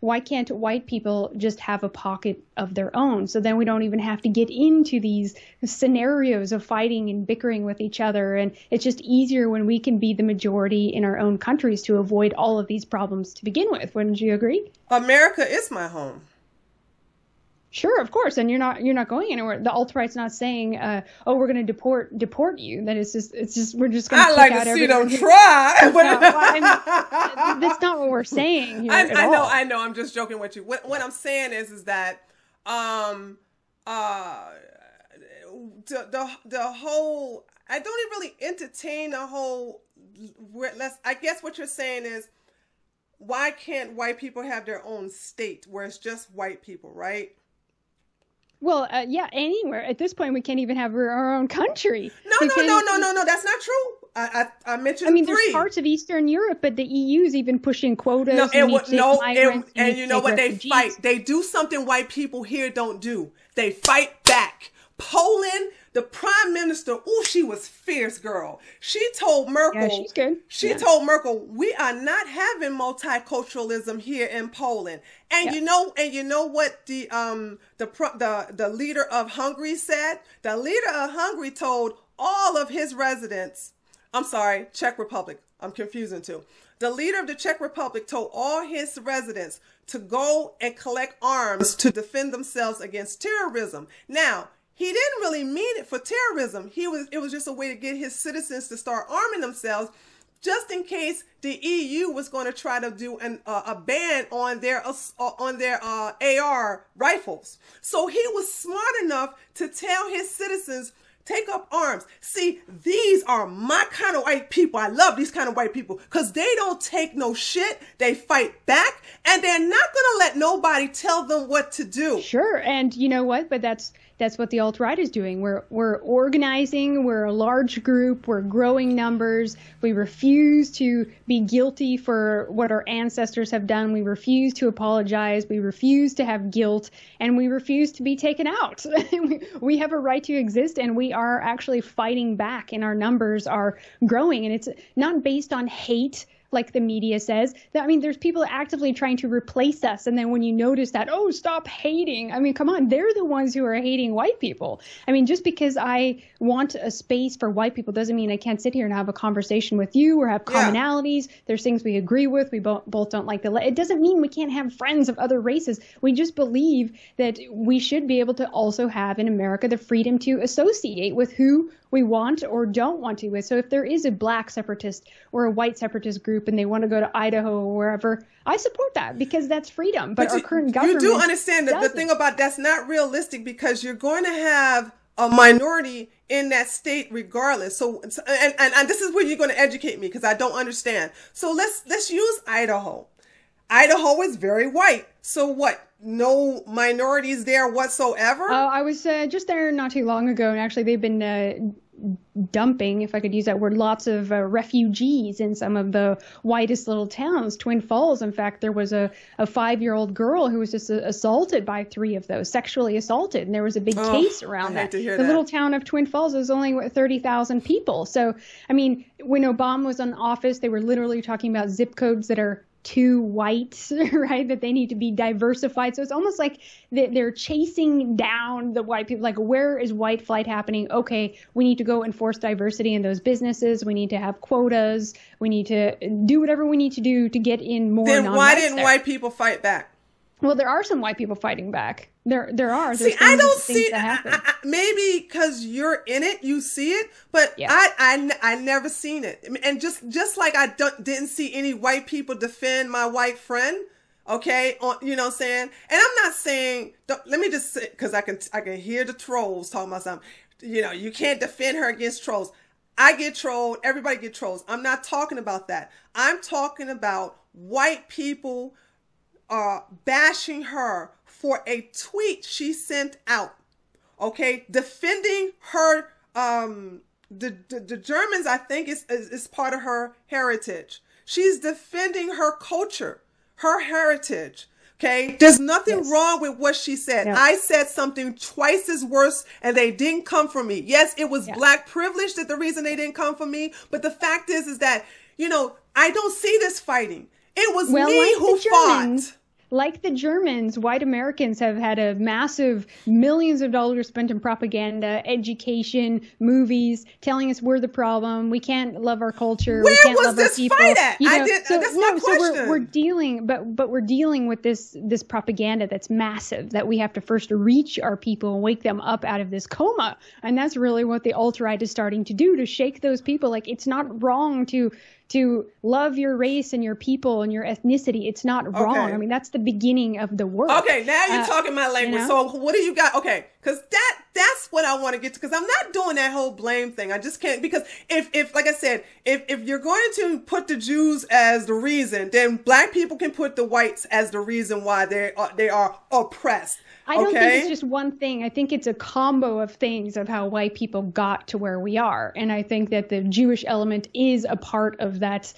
Why can't white people just have a pocket of their own? So then we don't even have to get into these scenarios of fighting and bickering with each other. And it's just easier when we can be the majority in our own countries to avoid all of these problems to begin with. Wouldn't you agree? America is my home. Sure, of course, and you're not going anywhere. The alt-right's not saying, "Oh, we're going to deport you." That is just, it's just, we're just going to. I like to see them try. No, that's not what we're saying here I know. I'm just joking with you. What I'm saying is that the whole, I don't really entertain the whole. I guess what you're saying is, why can't white people have their own state where it's just white people, right? Well, yeah, anywhere. At this point, we can't even have our own country. No, that's not true. I mentioned there's parts of Eastern Europe, but the EU is even pushing quotas. And you know what? Refugees. They fight. They do something white people here don't do. They fight back. Poland, the prime minister, ooh, she was fierce, girl. She told Merkel, yeah, she's good. She told Merkel, we are not having multiculturalism here in Poland. And you know what the leader of Hungary said? The leader of Hungary told all of his residents, I'm sorry, Czech Republic, I'm confusing too. The leader of the Czech Republic told all his residents to go and collect arms to defend themselves against terrorism. Now, he didn't really mean it for terrorism. It was just a way to get his citizens to start arming themselves just in case the EU was going to try to do a ban on their AR rifles. So he was smart enough to tell his citizens, take up arms. See, these are my kind of white people. I love these kind of white people because they don't take no shit. They fight back, and they're not going to let nobody tell them what to do. Sure, and you know what? But that's what the alt-right is doing. We're organizing, we're a large group, we're growing numbers, we refuse to be guilty for what our ancestors have done, we refuse to apologize, we refuse to have guilt, and we refuse to be taken out. We have a right to exist, and we are actually fighting back, and our numbers are growing, and it's not based on hate, like the media says. I mean, there's people actively trying to replace us. And then when you notice that, oh, stop hating. I mean, come on, they're the ones who are hating white people. I mean, just because I want a space for white people doesn't mean I can't sit here and have a conversation with you or have commonalities. Yeah. There's things we agree with. We both don't like it doesn't mean we can't have friends of other races. We just believe that we should be able to also have in America the freedom to associate with who we want or don't want to with. So if there is a black separatist or a white separatist group and they want to go to Idaho or wherever, I support that because that's freedom. But our current government, you do understand that the thing about that's not realistic because you're going to have a minority in that state regardless. So and this is where you're going to educate me because I don't understand. So let's use Idaho. Idaho is very white. So what? No minorities there whatsoever? I was just there not too long ago, and actually they've been dumping, if I could use that word, lots of refugees in some of the whitest little towns. Twin Falls, in fact, there was a 5-year-old girl who was just assaulted by 3 of those, sexually assaulted, and there was a big case around that. The little town of Twin Falls was only 30,000 people. So, I mean, when Obama was in office, they were literally talking about zip codes that are too white, right? That they need to be diversified. So it's almost like they're chasing down the white people. Like, where is white flight happening? Okay, we need to go enforce diversity in those businesses. We need to have quotas. We need to do whatever we need to do to get in more non-whites. Then why didn't white people fight back? Well, there are some white people fighting back. There are. There's see, I don't see. Maybe because you're in it, you see it. But yeah. I never seen it. And just like I didn't see any white people defend my white friend. Okay, you know what I'm saying? And I'm not saying. Let me just say, because I can hear the trolls talking about something. You know, you can't defend her against trolls. I get trolled. Everybody get trolls. I'm not talking about that. I'm talking about white people bashing her for a tweet she sent out, okay, defending her, the Germans, I think is part of her heritage. She's defending her culture, her heritage, okay? There's nothing yes. wrong with what she said. No. I said something twice as worse and they didn't come for me. Yes, it was yeah. black privilege that the reason they didn't come for me, but the fact is that, you know, I don't see this fighting. It was well, me like who fought. Like the Germans, white Americans have had a massive millions of dollars spent in propaganda, education, movies, telling us we're the problem. We can't love our culture. Where we can't was love this our people. Fight at? You know, I did, so, that's no, my question. So we're dealing, but we're dealing with this propaganda that's massive that we have to first reach our people and wake them up out of this coma. And that's really what the alt-right is starting to do, to shake those people. Like, it's not wrong to love your race and your people and your ethnicity. It's not wrong. Okay. I mean, that's the beginning of the work. Okay, now you're talking my language. You know? So what do you got? Okay, because that's what I want to get to, because I'm not doing that whole blame thing. I just can't, because if like I said, if you're going to put the Jews as the reason, then black people can put the whites as the reason why they are oppressed. I don't think it's just one thing. I think it's a combo of things of how white people got to where we are. And I think that the Jewish element is a part of that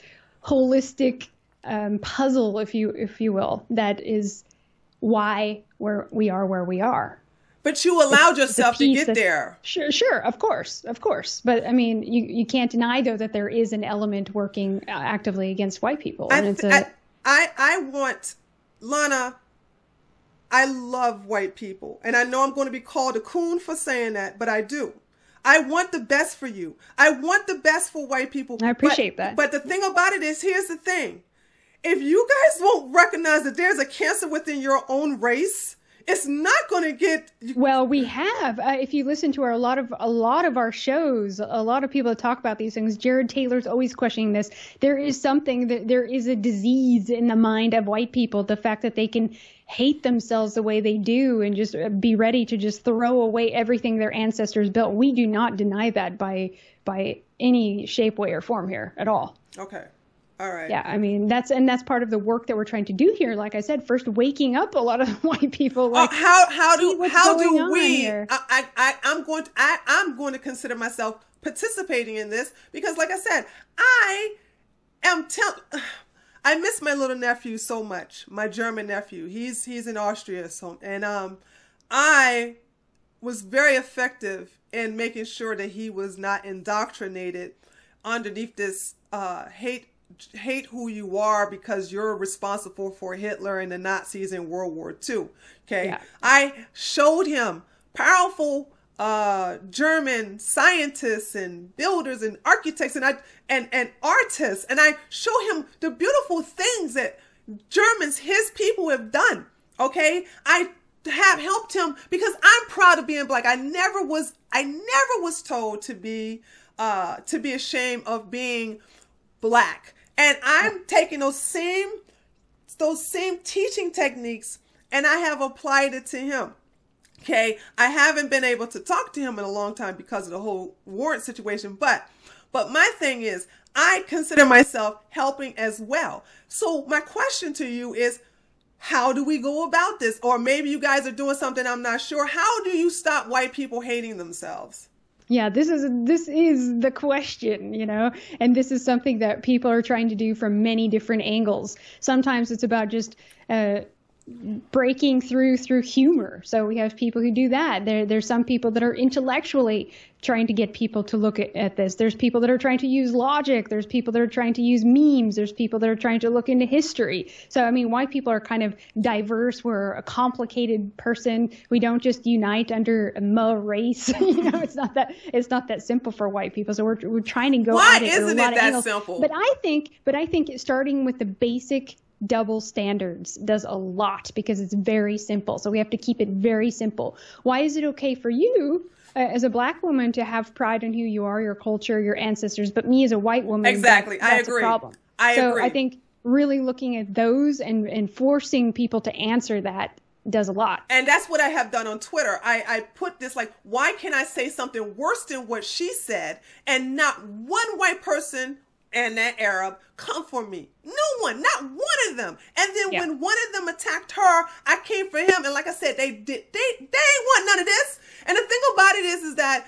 holistic puzzle, if you will, that is why we are where we are. But you allowed yourself to get there. Sure, of course. But I mean, you can't deny though that there is an element working actively against white people. And I want, Lana, I love white people, and I know I'm going to be called a coon for saying that, but I do. I want the best for you. I want the best for white people. I appreciate that. But the thing about it is, here's the thing. If you guys won't recognize that there's a cancer within your own race, it's not going to get. Well, we have. If you listen to a lot of our shows, a lot of people talk about these things. Jared Taylor's always questioning this. There is something that there is a disease in the mind of white people. The fact that they can hate themselves the way they do and just be ready to just throw away everything their ancestors built. We do not deny that by any shape, way, or form here at all. Okay. All right. Yeah, I mean, that's part of the work that we're trying to do here. Like I said, first waking up a lot of white people. Like, how do we? I'm going to consider myself participating in this, because, like I said, I miss my little nephew so much. My German nephew. He's in Austria, so I was very effective in making sure that he was not indoctrinated underneath this hate who you are because you're responsible for Hitler and the Nazis in World War II. Okay. Yeah. I showed him powerful German scientists and builders and architects and artists. And I show him the beautiful things that Germans, his people, have done. Okay. I have helped him because I'm proud of being black. I never was told to be ashamed of being black. And I'm taking those same teaching techniques, and I have applied it to him. Okay, I haven't been able to talk to him in a long time because of the whole warrant situation. But my thing is, I consider myself helping as well. So my question to you is, how do we go about this? Or maybe you guys are doing something I'm not sure. How do you stop white people hating themselves? Yeah, this is the question, you know, and this is something that people are trying to do from many different angles. Sometimes it's about just breaking through humor. So we have people who do that. There's some people that are intellectually trying to get people to look at this. There's people that are trying to use logic. There's people that are trying to use memes. There's people that are trying to look into history. So, I mean, white people are kind of diverse. We're a complicated person. We don't just unite under a race. You know, it's not that simple for white people. So we're trying to go at it. Why isn't it that simple? But I think starting with the basic double standards does a lot because it's very simple. So we have to keep it very simple. Why is it okay for you as a black woman to have pride in who you are, your culture, your ancestors, but me as a white woman, exactly, that's I agree. A problem. I agree. I think really looking at those and forcing people to answer that does a lot. And that's what I have done on Twitter. I put this like, why can I say something worse than what she said and not one white person and that Arab come for me? No one, not one of them. And then yeah. when one of them attacked her, I came for him. And like I said, they ain't want none of this. And the thing about it is that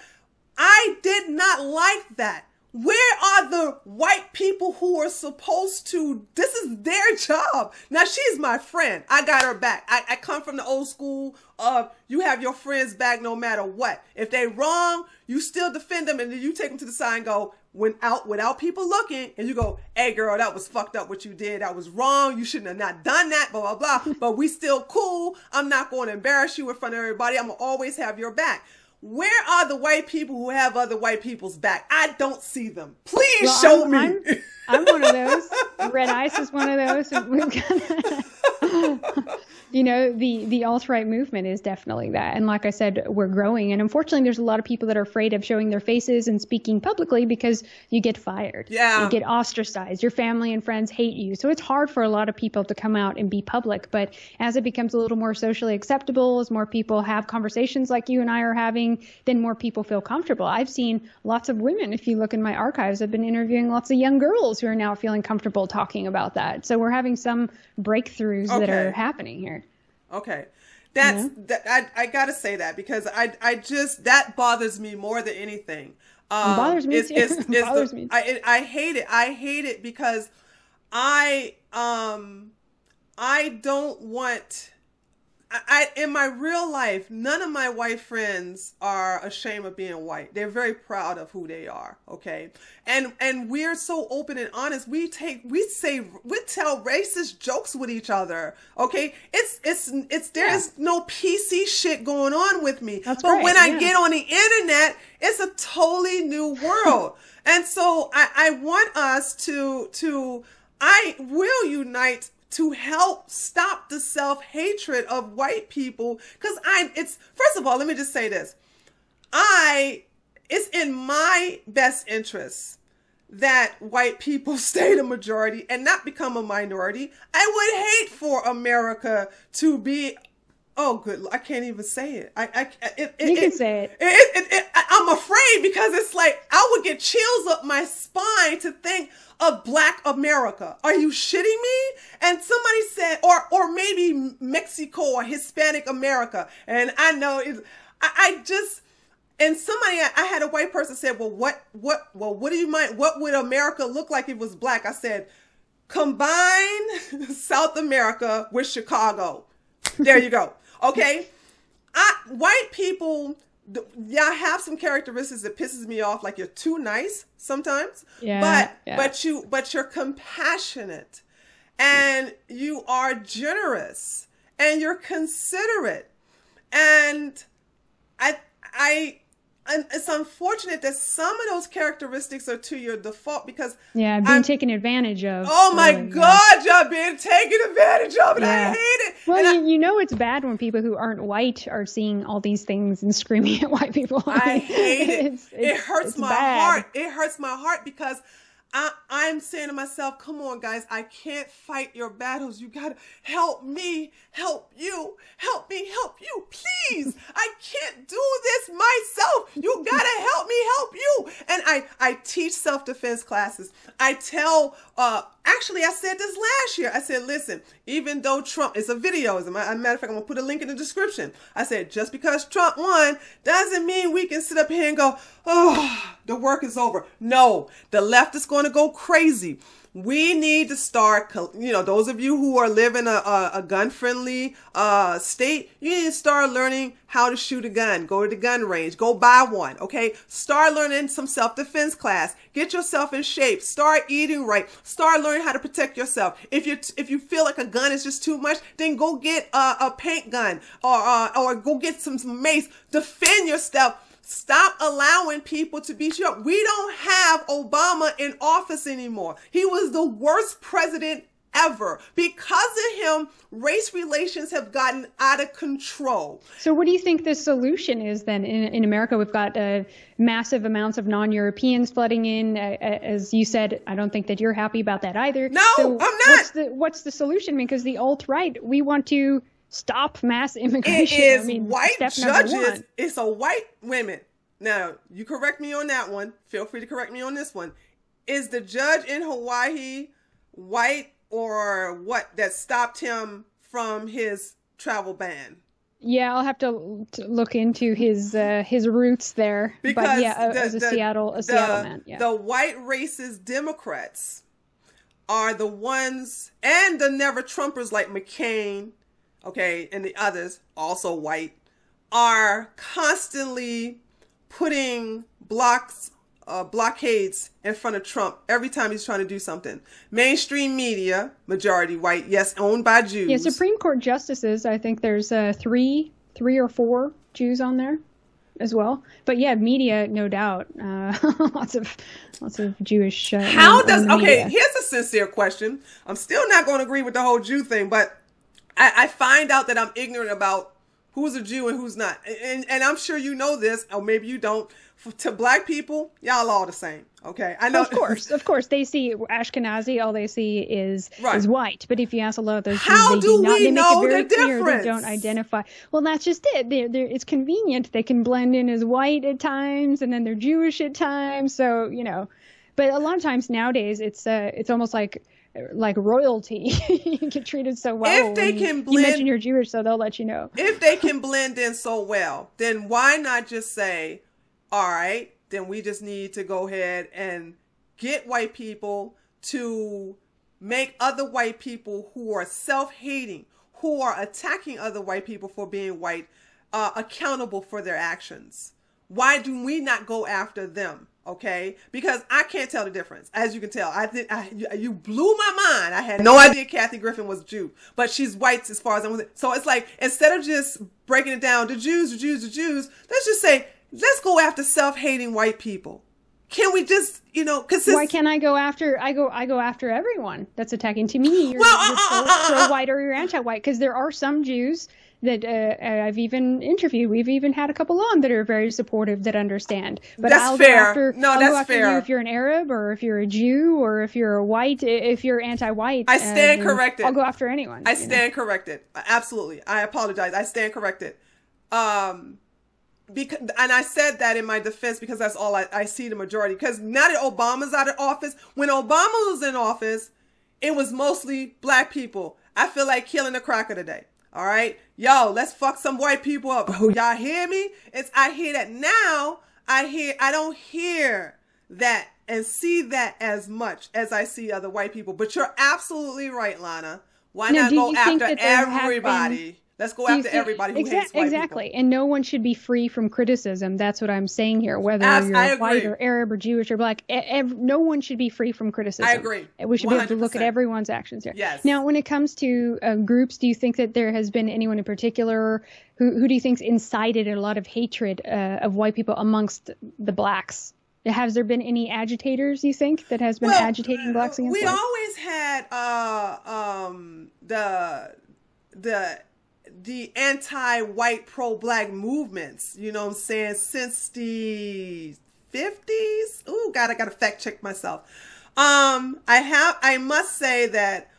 I did not like that. Where are the white people who are supposed to, this is their job. Now she's my friend. I got her back. I come from the old school of you have your friends back no matter what. If they wrong, you still defend them and then you take them to the side and go without people looking and you go, hey girl, that was fucked up what you did. That was wrong. You shouldn't have not done that, blah, blah, blah. But we still cool. I'm not going to embarrass you in front of everybody. I'm gonna always have your back. Where are the white people who have other white people's back? I don't see them. Please show me. I'm one of those. Red Ice is one of those. We've got, you know, the alt-right movement is definitely that. And like I said, we're growing. And unfortunately, there's a lot of people that are afraid of showing their faces and speaking publicly because you get fired. Yeah. You get ostracized. Your family and friends hate you. So it's hard for a lot of people to come out and be public. But as it becomes a little more socially acceptable, as more people have conversations like you and I are having, then more people feel comfortable. I've seen lots of women. If you look in my archives, I've been interviewing lots of young girls who are now feeling comfortable talking about that. So we're having some breakthroughs that are happening here. Okay. That's, I gotta say that because I just, that bothers me more than anything. It bothers me too. It bothers me. I hate it. I hate it because I don't want, in my real life, none of my white friends are ashamed of being white. They're very proud of who they are. Okay. And we're so open and honest. We tell racist jokes with each other. Okay. It's, there's no PC shit going on with me. That's but right, when I get on the internet, it's a totally new world. And so I want us to, I will unite to help stop the self-hatred of white people. Cause it's, first of all, let me just say this. It's in my best interest that white people stay the majority and not become a minority. I would hate for America to be, oh good, I can't even say it. You can say it. I'm afraid because it's like, I would get chills up my spine to think of Black America. Are you shitting me? And somebody said, or maybe Mexico or Hispanic America. And I know I just, and somebody, I had a white person said, well, what do you mind? What would America look like if it was black? I said, combine South America with Chicago. There you go. Okay. White people, y'all have some characteristics that pisses me off. Like you're too nice sometimes, but you're compassionate and you are generous and you're considerate. And it's unfortunate that some of those characteristics are to your default because being taken advantage of. Oh my God, y'all being taken advantage of, and I hate it. Well, and you know it's bad when people who aren't white are seeing all these things and screaming at white people. I hate it. It hurts my heart. It hurts my heart because I'm saying to myself, come on guys, I can't fight your battles. You gotta help me, help me, help you, please. I can't do this myself. You gotta help me, help you. And I teach self-defense classes. I tell, actually I said this last year. I said, listen, even though Trump, it's a video, as a matter of fact, I'm gonna put a link in the description. I said, just because Trump won doesn't mean we can sit up here and go, oh, the work is over. No, the left is going to go crazy. We need to start, you know, those of you who are living a gun-friendly state, you need to start learning how to shoot a gun. Go to the gun range. Go buy one, okay? Start learning some self-defense class. Get yourself in shape. Start eating right. Start learning how to protect yourself. If you feel like a gun is just too much, then go get a paint gun or go get some mace. Defend yourself. Stop allowing people to beat you up. We don't have Obama in office anymore. He was the worst president ever. Because of him, race relations have gotten out of control. So what do you think the solution is then? In America, we've got massive amounts of non-Europeans flooding in. As you said, I don't think that you're happy about that either. No, so I'm not. What's the solution? Because the alt-right, we want to stop mass immigration. It is white judges. It's a white women. Now, you correct me on that one. Feel free to correct me on this one. Is the judge in Hawaii white or what that stopped him from his travel ban? Yeah, I'll have to look into his roots there. Because but yeah, Seattle man. Yeah. The white racist Democrats are the ones, and the never Trumpers like McCain, okay, and the others, also white, are constantly putting blockades in front of Trump every time he's trying to do something. Mainstream media, majority white, yes, owned by Jews. Yeah, Supreme Court justices, I think there's three or four Jews on there as well. But yeah, media, no doubt, lots of Jewish. How does okay? Here's a sincere question. I'm still not going to agree with the whole Jew thing, but I find out that I'm ignorant about who's a Jew and who's not. And I'm sure you know this, or maybe you don't. To black people, y'all all the same. Okay, I know. Of course, they see Ashkenazi. All they see is white. But if you ask a lot of those Jews, they don't identify. Well, that's just it. It's convenient. They can blend in as white at times, and then they're Jewish at times. So you know, but a lot of times nowadays, it's almost like royalty. You get treated so well. If they can blend, you mention you're Jewish, so they'll let you know. If they can blend in so well, then why not just say, all right, then we just need to go ahead and get white people to make other white people who are self-hating, who are attacking other white people for being white, accountable for their actions. Why do we not go after them? Okay, because I can't tell the difference. As you can tell, you blew my mind. I had no idea Kathy Griffin was Jew, but she's white as far as I'm concerned. So it's like, instead of just breaking it down, the Jews, the Jews, the Jews, let's just say, let's go after self-hating white people. Can we just, you know, because why can't I go after, I go after everyone that's attacking? To me, you're white or you're anti-white, because there are some Jews that I've even interviewed. We've even had a couple on that are very supportive, that understand. But that's I'll go after you if you're an Arab, or if you're a Jew, or if you're a white, if you're anti-white. I stand corrected. I'll go after anyone. I stand corrected. Absolutely. I apologize. I stand corrected. Because, and I said that in my defense, because that's all I see the majority. Because now that Obama's out of office, when Obama was in office, it was mostly black people. I feel like killing a cracker today. All right, yo, let's fuck some white people up. Oh, y'all hear me? I hear that now. I don't hear that and see that as much as I see other white people. But you're absolutely right, Lana. Why now, not go after everybody? Let's go after everybody who hates white people. And no one should be free from criticism. That's what I'm saying here. Whether you're white or Arab or Jewish or black, no one should be free from criticism. I agree. We should 100%. Be able to look at everyone's actions here. Yes. Now, when it comes to groups, do you think that there has been anyone in particular who do you think's incited a lot of hatred of white people amongst the blacks? Has there been any agitators, you think, that has been agitating blacks against whites? We always had the anti-white, pro-black movements, you know what I'm saying, since the 50s. Ooh, God, I gotta fact check myself. I must say that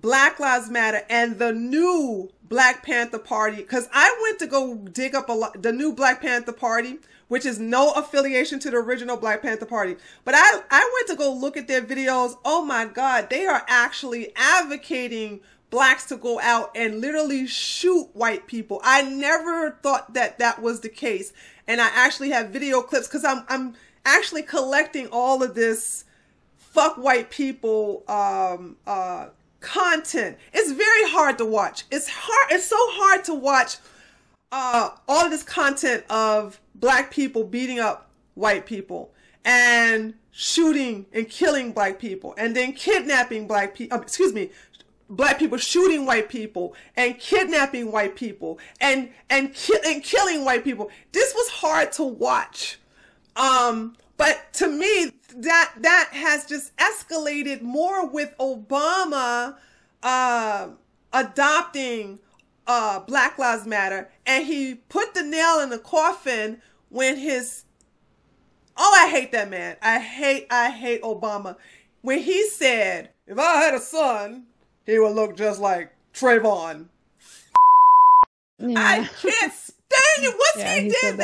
Black Lives Matter and the new Black Panther Party, because I went to go dig up the new Black Panther Party, which is no affiliation to the original Black Panther Party. But I went to go look at their videos. Oh my God, they are actually advocating blacks to go out and literally shoot white people. I never thought that that was the case. And I actually have video clips, because I'm actually collecting all of this fuck white people content. It's very hard to watch. It's so hard to watch all of this content of black people beating up white people and shooting and killing black people, and then kidnapping black people, black people shooting white people and kidnapping white people and killing white people. This was hard to watch. But to me, that has just escalated more with Obama adopting Black Lives Matter, and he put the nail in the coffin when his, oh, I hate that man. I hate Obama. When he said, if I had a son, he would look just like Trayvon. Yeah. I can't stand it. Once he did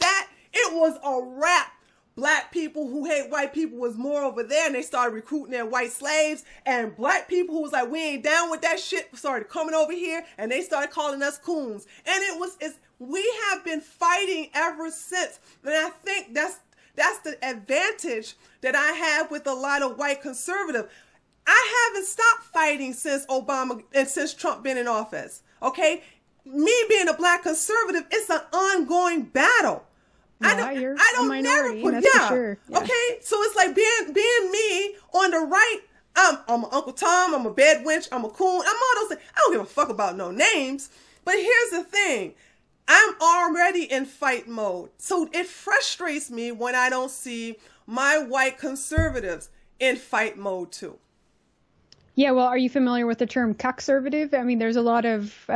that, it was a wrap. Black people who hate white people was more over there, and they started recruiting their white slaves, and black people who was like, we ain't down with that shit, started coming over here, and they started calling us coons. And it was, we have been fighting ever since. And I think that's the advantage that I have with a lot of white conservatives. I haven't stopped fighting since Obama and since Trump been in office. Okay. Me being a black conservative, it's an ongoing battle. No, I don't minority, never put, yeah. Sure. Yeah. Okay. So it's like being me on the right. I'm an Uncle Tom. I'm a bed wench. I'm a coon. I'm all those things. I don't give a fuck about no names, but here's the thing. I'm already in fight mode. So it frustrates me when I don't see my white conservatives in fight mode too. Yeah, well, are you familiar with the term cuckservative? I mean, there's a lot of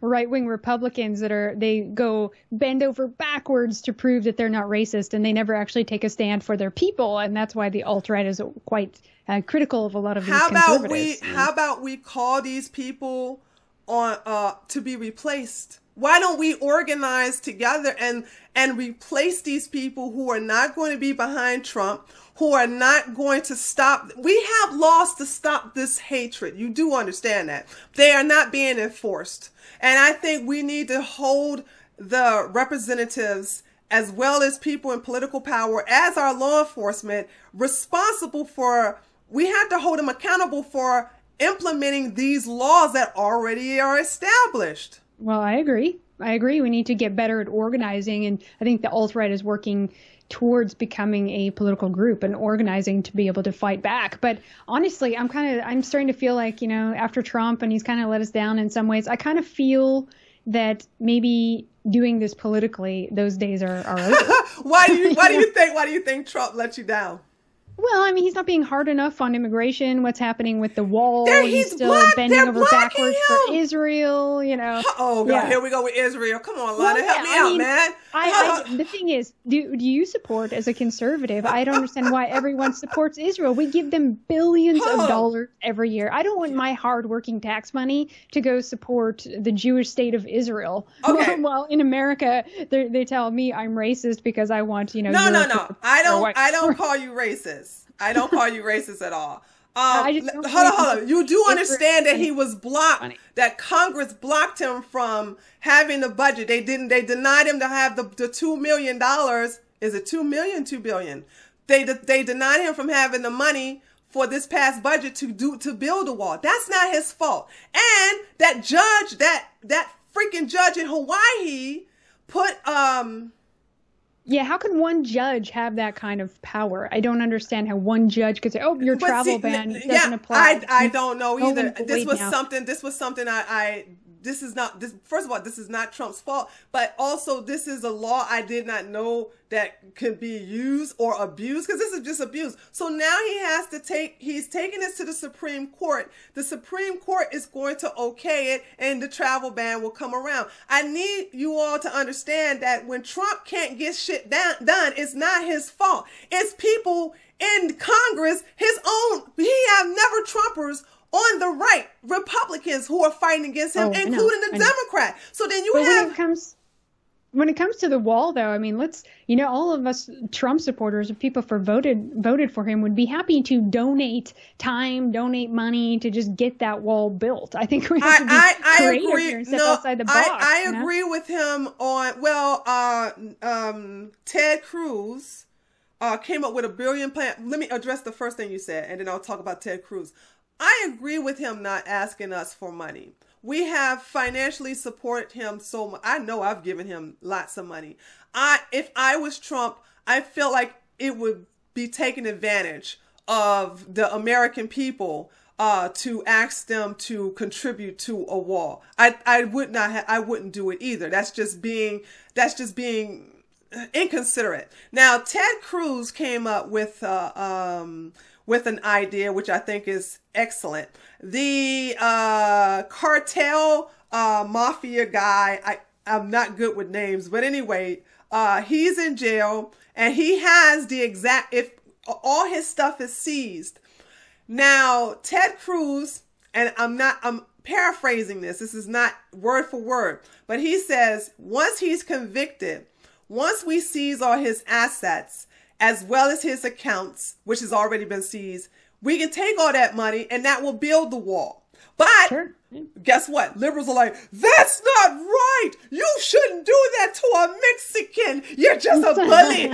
right-wing Republicans that they go bend over backwards to prove that they're not racist, and they never actually take a stand for their people, and that's why the alt-right is quite critical of a lot of these conservatives. How about we call these people on to be replaced? Why don't we organize together and replace these people who are not going to be behind Trump, who are not going to stop? We have laws to stop this hatred. You do understand that. They are not being enforced. And I think we need to hold the representatives, as well as people in political power, as our law enforcement, responsible for, we have to hold them accountable for implementing these laws that already are established. Well, I agree. I agree. We need to get better at organizing. And I think the alt-right is working towards becoming a political group and organizing to be able to fight back. But honestly, I'm starting to feel like, you know, after Trump, and he's kind of let us down in some ways, I kind of feel that maybe doing this politically, those days are over. Why do you think Trump let you down? Well, I mean, he's not being hard enough on immigration. What's happening with the wall? He's still bending over backwards for Israel, you know. Oh, God, yeah. Here we go with Israel. Come on, Lana, help me out, man. The thing is, do you support, as a conservative, I don't understand why everyone supports Israel. We give them billions of dollars every year. I don't want my hard-working tax money to go support the Jewish state of Israel. Okay. Well, in America, they tell me I'm racist because I want, you know. No. I don't call you racist. I don't call you racist at all. Hold on. You do understand that he was blocked, that Congress blocked him from having the budget. They denied him to have the $2 million. Is it 2 million, 2 billion? They denied him from having the money for this past budget to build a wall. That's not his fault. And that judge, that freaking judge in Hawaii put, yeah, how can one judge have that kind of power? I don't understand how one judge could say, "Oh, your travel ban doesn't apply." I don't know either. This is not. First of all, this is not Trump's fault, but also this is a law I did not know that could be used or abused, because this is just abuse. So now he has to take. He's taking this to the Supreme Court. The Supreme Court is going to okay it, and the travel ban will come around. I need you all to understand that when Trump can't get shit done, it's not his fault. It's people in Congress. His own. He have never Trumpers on the right, Republicans who are fighting against him, including the Democrat. So then you have... When it comes to the wall, though, I mean, let's, you know, all of us Trump supporters, if people voted for him, would be happy to donate time, donate money to just get that wall built. I think we have to be creative here and step outside the box. I agree with him on, well, Ted Cruz came up with a brilliant plan. Let me address the first thing you said, and then I'll talk about Ted Cruz. I agree with him not asking us for money. We have financially supported him so much. I know I've given him lots of money. If I was Trump, I feel like it would be taking advantage of the American people to ask them to contribute to a wall. I wouldn't do it either. That's just being inconsiderate. Now, Ted Cruz came up with with an idea which I think is excellent. The cartel mafia guy, I'm not good with names, but anyway, he's in jail and he has the exact, if all his stuff is seized. Now, Ted Cruz, and I'm paraphrasing this. This is not word for word, but he says, once he's convicted, once we seize all his assets, as well as his accounts, which has already been seized, we can take all that money and that will build the wall. But sure. Guess what? Liberals are like, that's not right. You shouldn't do that to a Mexican. You're just a bully.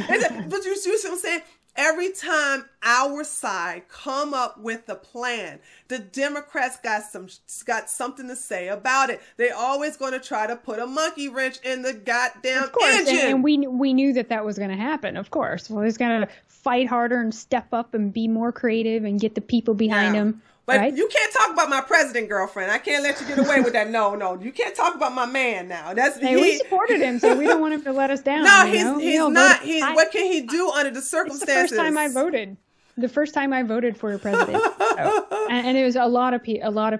But you see what I'm saying? Every time our side come up with a plan, the Democrats got something to say about it. They're always going to try to put a monkey wrench in the goddamn engine. And we knew that that was going to happen, of course. Well, he's going to fight harder and step up and be more creative and get the people behind him. But right? You can't talk about my president, girlfriend. I can't let you get away with that. No, no. You can't talk about my man now. That's hey, we supported him, so we don't want him to let us down. No, he's not. What can he do under the circumstances? It's the first time I voted. The first time I voted for a president, so. And it was a lot of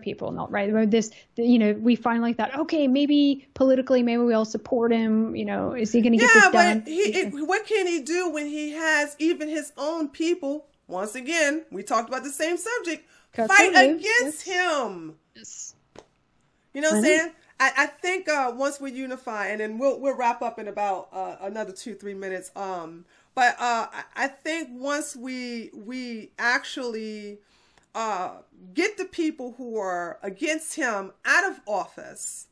people, not right. This, you know, we finally thought, okay, maybe politically, maybe we all support him. You know, is he going to get this done? Yeah, but what can he do when he has even his own people? Once again, we talked about the same subject. Fight against him. Yes. You know what I'm saying? I think once we unify, and then we'll wrap up in about another 2-3 minutes. But I think once we actually get the people who are against him out of office,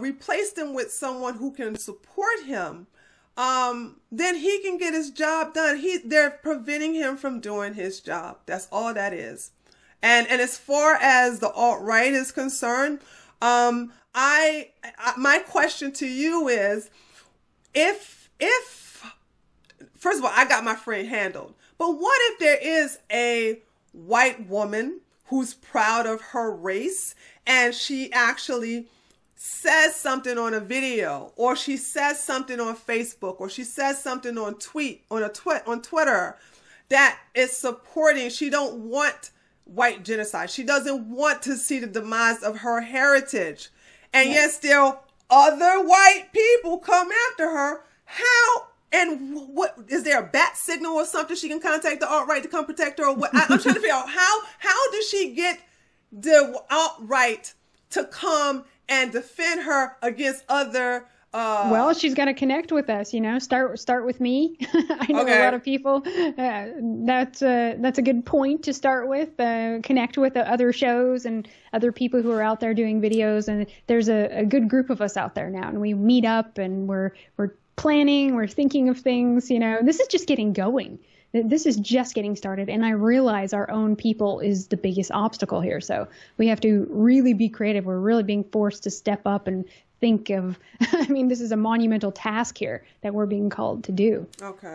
replace them with someone who can support him, then he can get his job done. They're preventing him from doing his job. That's all that is. And as far as the alt-right is concerned, my question to you is, if first of all, I got my friend handled, but what if there is a white woman who's proud of her race and she actually says something on a video, or she says something on Facebook, or she says something on Twitter that is supporting, she don't want white genocide. She doesn't want to see the demise of her heritage. And yet still other white people come after her. How and what, is there a bat signal or something she can contact the alt-right to come protect her? Or what? I'm trying to figure out how does she get the alt-right to come and defend her against other well, she's got to connect with us, you know. Start with me. I know a lot of people. That's a good point to start with. Connect with the other shows and other people who are out there doing videos. And there's a good group of us out there now, and we meet up and we're planning, we're thinking of things, you know. This is just getting going. This is just getting started, and I realize our own people is the biggest obstacle here. So we have to really be creative. We're really being forced to step up and think of, I mean, this is a monumental task here that we're being called to do,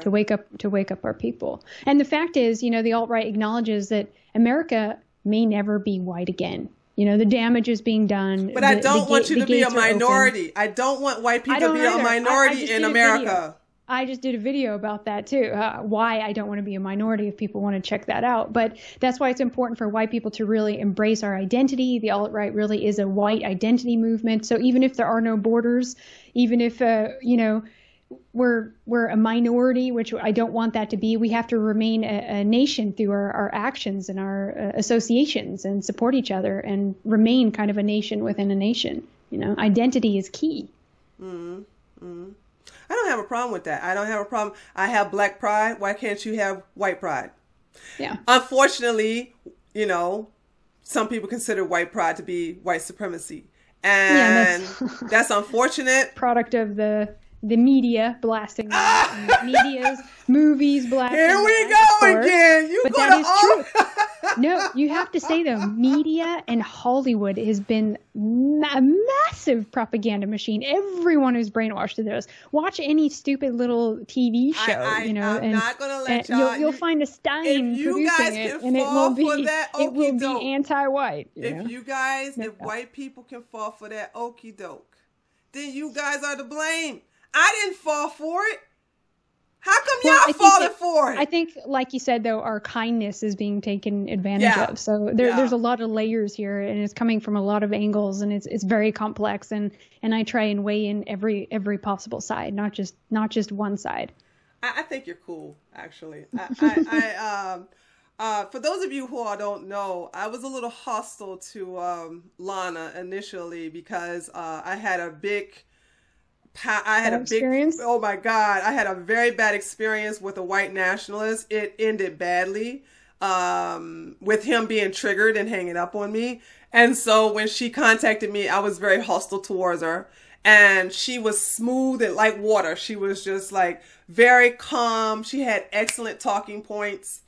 to wake up our people. And the fact is, you know, the alt-right acknowledges that America may never be white again. You know, the damage is being done. But I don't want you to be a minority. I don't want white people to be a minority in America. I just did a video about that too, why I don't want to be a minority, if people want to check that out. But that's why it's important for white people to really embrace our identity. The alt-right really is a white identity movement. So even if there are no borders, even if, you know, we're a minority, which I don't want that to be, we have to remain a nation through our actions and our associations, and support each other and remain kind of a nation within a nation. You know, identity is key. Mm-hmm. I don't have a problem with that. I don't have a problem. I have black pride. Why can't you have white pride? Yeah. Unfortunately, you know, some people consider white pride to be white supremacy. And that's unfortunate. Product of the media blasting that. Media's movies blasting Here we that, go again. You but go that to is all... true. No, you have to say though, media and Hollywood has been a massive propaganda machine. Everyone is brainwashed to this. Watch any stupid little TV show, you know, I'm not gonna let you'll find a Stein producing it, and it will be anti-white. If white people can fall for that, okie doke, then you guys are to blame. I didn't fall for it. How come y'all falling for it? I think, like you said, though, our kindness is being taken advantage of. So there's a lot of layers here, and it's coming from a lot of angles, and it's very complex. And I try and weigh in every possible side, not just one side. I think you're cool, actually. For those of you who don't know, I was a little hostile to Lana initially because I had a big. Oh my God, I had a very bad experience with a white nationalist. It ended badly with him being triggered and hanging up on me. And so when she contacted me, I was very hostile towards her. And she was smooth and like water. She was just like very calm. She had excellent talking points.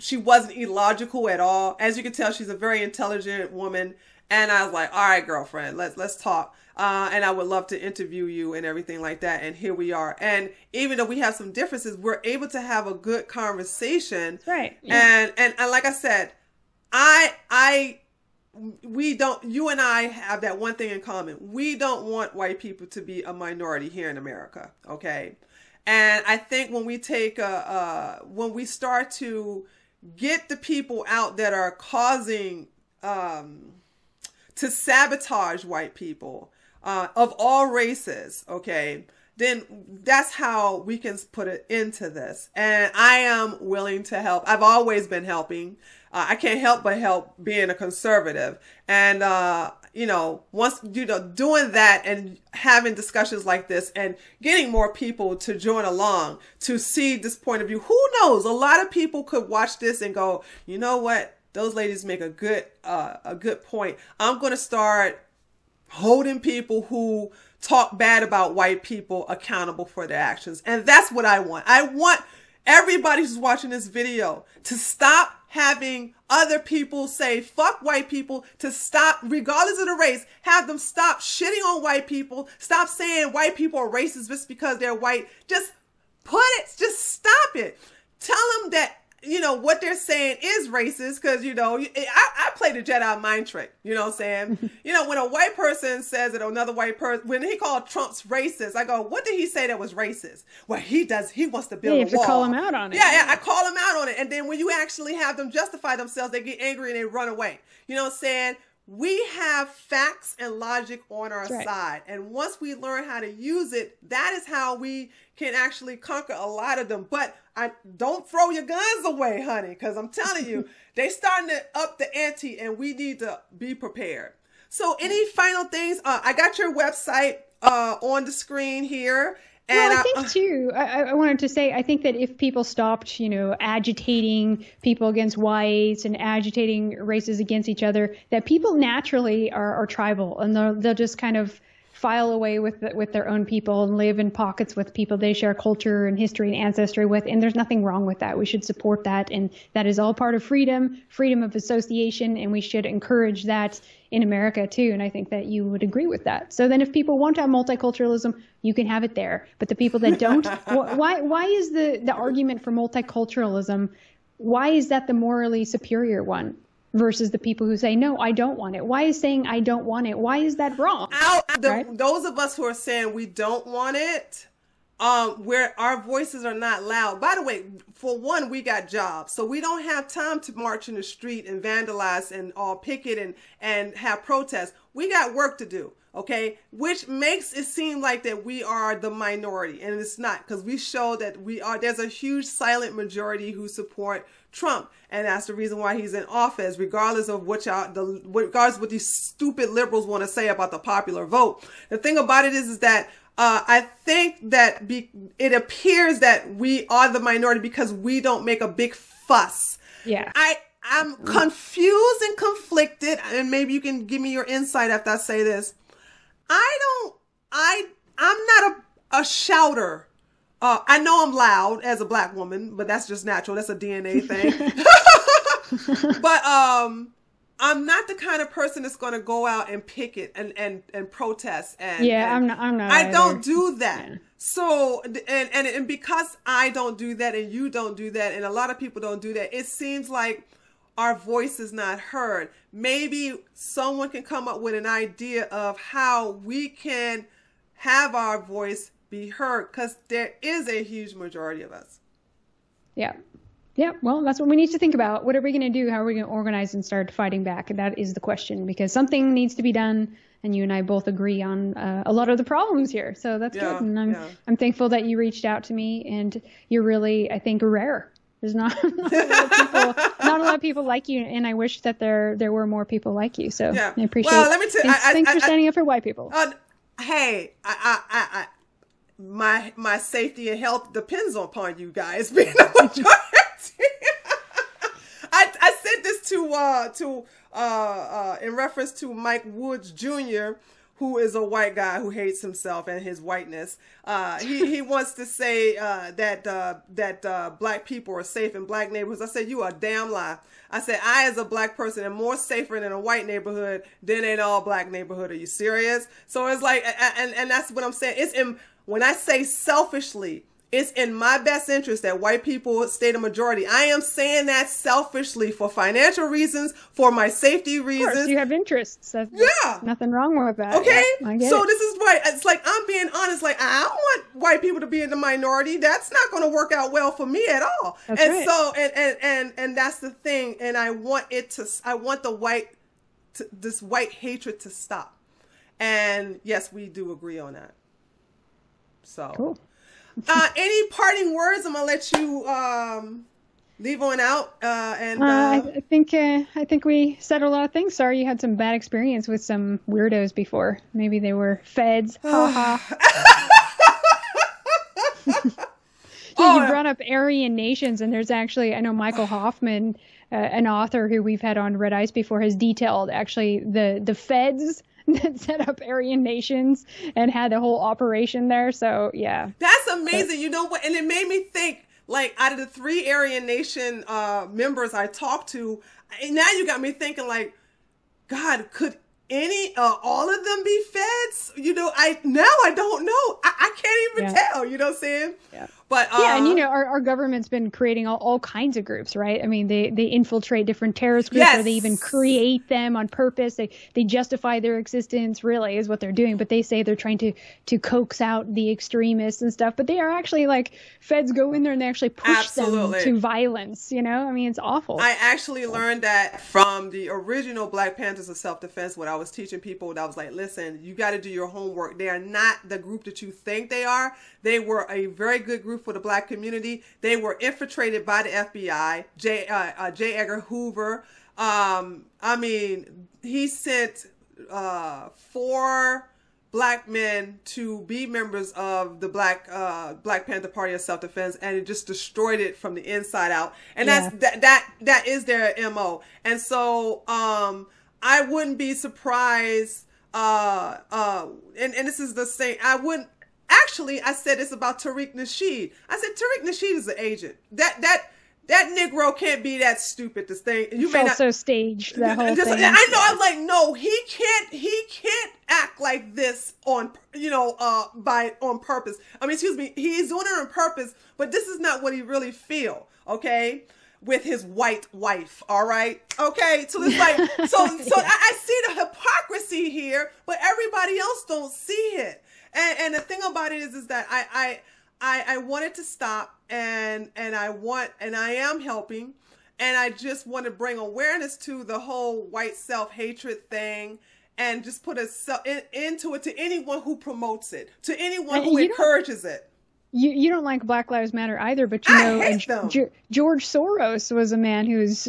She wasn't illogical at all. As you can tell, she's a very intelligent woman. And I was like, all right, girlfriend, let's talk. And I would love to interview you and everything like that. And here we are. And even though we have some differences, we're able to have a good conversation. Right. Yeah. And like I said, you and I have that one thing in common. We don't want white people to be a minority here in America. Okay. And I think when we take when we start to get the people out that are causing, to sabotage white people of all races, okay, then that's how we can put an end to this. And I am willing to help. I've always been helping. I can't help but help being a conservative. And, you know, once, you know, doing that and having discussions like this and getting more people to join along to see this point of view, who knows? A lot of people could watch this and go, you know what? Those ladies make a good point. I'm going to start holding people who talk bad about white people accountable for their actions. And that's what I want. I want everybody who's watching this video to stop having other people say, fuck white people, to stop, regardless of the race, have them stop shitting on white people, stop saying white people are racist just because they're white. Just put it, just stop it. Tell them that, you know, what they're saying is racist because, you know, I play the Jedi mind trick, you know what I'm saying? You know, when a white person says that another white person, when he called Trump's racist, I go, what did he say that was racist? Well, he wants to build a wall. You have to call him out on it. Yeah, I call him out on it. And then when you actually have them justify themselves, they get angry and they run away. You know what I'm saying? We have facts and logic on our side. And once we learn how to use it, that is how we can actually conquer a lot of them. But don't throw your guns away, honey, because I'm telling you, they starting to up the ante and we need to be prepared. So any final things? I got your website on the screen here. Well, I think, too, I wanted to say, I think that if people stopped, you know, agitating people against whites and agitating races against each other, that people naturally are tribal and they'll just kind of file away with their own people and live in pockets with people they share culture and history and ancestry with. And there's nothing wrong with that. We should support that. And that is all part of freedom of association. And we should encourage that in America, too. And I think that you would agree with that. So then if people want to have multiculturalism, you can have it there. But the people that don't, why is the argument for multiculturalism, why is that the morally superior one? Versus the people who say, no, I don't want it. Why is saying I don't want it? Why is that wrong? Those of us who are saying we don't want it, where our voices are not loud. By the way, for one, we got jobs. So we don't have time to march in the street and vandalize and picket and have protests. We got work to do. Okay, which makes it seem like that we are the minority, and it's not, because we show that we are. There's a huge silent majority who support Trump, and that's the reason why he's in office, regardless of what regardless of what these stupid liberals want to say about the popular vote. The thing about it is that I think that it appears that we are the minority because we don't make a big fuss. Yeah, I'm confused and conflicted, and maybe you can give me your insight after I say this. I'm not a shouter. I know I'm loud as a black woman, but that's just natural. That's a DNA thing. But I'm not the kind of person that's going to go out and picket and protest. And, I'm not. I don't do that. Yeah. So, and because I don't do that and you don't do that and a lot of people don't do that, it seems like our voice is not heard. Maybe someone can come up with an idea of how we can have our voice be heard, because there is a huge majority of us. Yeah. Yeah, well, that's what we need to think about. What are we going to do? How are we going to organize and start fighting back? That is the question, because something needs to be done. And you and I both agree on a lot of the problems here. So that's good. And I'm thankful that you reached out to me. And you're really, I think, rare. There's not a lot of people like you. And I wish that there were more people like you. So I appreciate it. Well, let me tell you, thanks for standing up for white people. Hey, my safety and health depends upon you guys being a majority. I said this in reference to Mike Woods Jr., who is a white guy who hates himself and his whiteness. He wants to say that black people are safe in black neighborhoods. I said, you are a damn lie. I said, I as a black person am more safer in a white neighborhood than in all black neighborhood. Are you serious? So it's like, and that's what I'm saying. It's in, when I say selfishly, it's in my best interest that white people stay the majority. I am saying that selfishly for financial reasons, for my safety reasons. Of course, you have interests. That's nothing wrong with that. Okay. So this is why it's like, I'm being honest. Like, I don't want white people to be in the minority. That's not going to work out well for me at all. That's right. So, and that's the thing. And I want it to, I want the this white hatred to stop. And yes, we do agree on that. So. Cool. Any parting words? I'm gonna let you leave on out. I think we said a lot of things. Sorry you had some bad experience with some weirdos before. Maybe they were feds. Ha ha. You brought up Aryan Nations, and there's actually, I know Michael Hoffman, an author who we've had on Red Ice before, has detailed actually the feds that set up Aryan Nations and had the whole operation there. So yeah, that's amazing. You know what? And it made me think, like, out of the 3 Aryan Nation members I talked to, and now you got me thinking, like, God, could any all of them be feds? You know, I don't know. I can't even tell. You know what I'm saying? Yeah. But, and you know, our government's been creating all kinds of groups, right? I mean, they infiltrate different terrorist groups, or they even create them on purpose. They justify their existence, really, is what they're doing. But they say they're trying to coax out the extremists and stuff. But they are actually, like, feds go in there and they actually push them to violence, you know? I mean, it's awful. I actually learned that from the original Black Panthers of Self-Defense, when I was teaching people, and I was like, listen, you got to do your homework. They are not the group that you think they are. They were a very good group for the black community. They were infiltrated by the FBI, J. Edgar Hoover. I mean, he sent 4 black men to be members of the Black Panther Party of Self-Defense, and it just destroyed it from the inside out. And that is their MO. And so I wouldn't be surprised. And this is the same. I wouldn't. Actually, I said this about Tariq Nasheed. I said Tariq Nasheed is an agent. That Negro can't be that stupid. This thing you may not, so staged the whole thing. I know. I'm like, no, he can't. He can't act like this on, you know, on purpose. I mean, excuse me, he's doing it on purpose. But this is not what he really feel. Okay, with his white wife. All right. Okay. So it's like, I see the hypocrisy here, but everybody else don't see it. And the thing about it is that I want it to stop, and I am helping, and I just want to bring awareness to the whole white self-hatred thing, and just put into it, to anyone who promotes it, to anyone who encourages it. You don't like Black Lives Matter either, but you know, George Soros was a man who's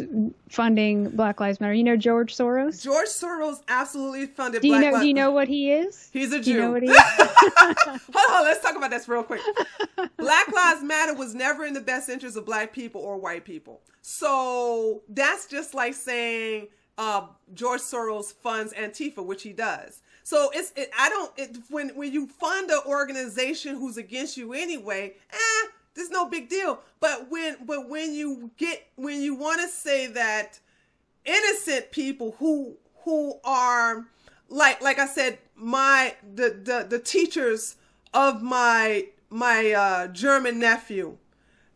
funding Black Lives Matter. You know George Soros? George Soros absolutely funded Black Lives Matter. Do you know what he is? He's a Jew. Do you know what he is? Hold on, let's talk about this real quick. Black Lives Matter was never in the best interest of black people or white people. So that's just like saying George Soros funds Antifa, which he does. So when you fund an organization who's against you anyway, there's no big deal. But when you want to say that innocent people who are like I said, the teachers of my German nephew,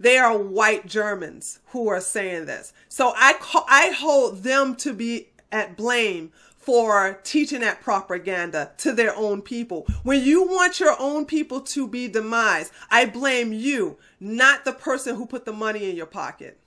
they are white Germans who are saying this. So I hold them to be at blame for teaching that propaganda to their own people. When you want your own people to be demised, I blame you, not the person who put the money in your pocket.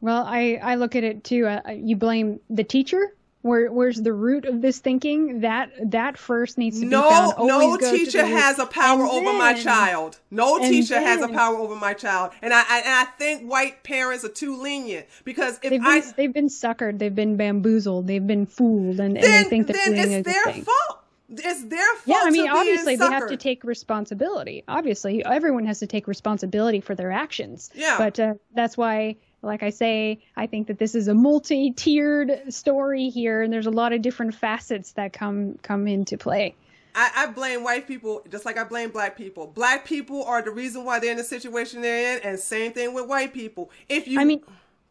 Well, I look at it too. You blame the teacher. Where's the root of this thinking? That first needs to be found. No teacher has a power over my child. No teacher has a power over my child. And I think white parents are too lenient, because if they've been suckered, they've been bamboozled, they've been fooled, and they think that it's their fault. It's their fault. Yeah, I mean, obviously they have to take responsibility. Obviously, everyone has to take responsibility for their actions. Yeah, but that's why. Like I say, I think that this is a multi-tiered story here, and there's a lot of different facets that come into play. I blame white people just like I blame black people. Black people are the reason why they're in the situation they're in, and same thing with white people. If you, I mean,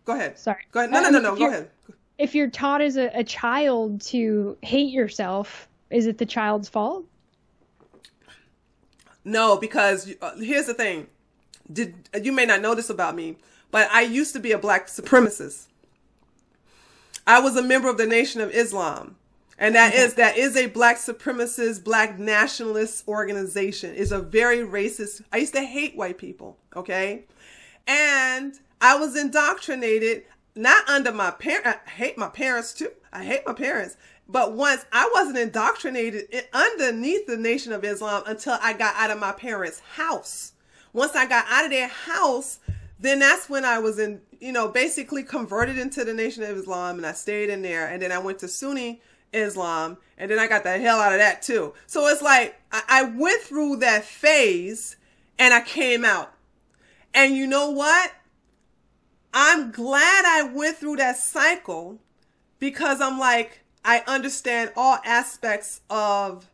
go ahead. Sorry. Go ahead. No, go ahead. If you're taught as a child to hate yourself, is it the child's fault? No, because here's the thing. You may not know this about me, but I used to be a black supremacist. I was a member of the Nation of Islam. And that is a black supremacist, black nationalist organization. It's a very racist. I used to hate white people, okay? And I was indoctrinated, not under my parents. I hate my parents too. I hate my parents. But once I wasn't indoctrinated underneath the Nation of Islam until I got out of my parents' house. Once I got out of their house, then that's when I was in, basically converted into the Nation of Islam, and I stayed in there. And then I went to Sunni Islam, and then I got the hell out of that too. So it's like, I went through that phase and I came out. And you know what? I'm glad I went through that cycle, because I'm like, I understand all aspects of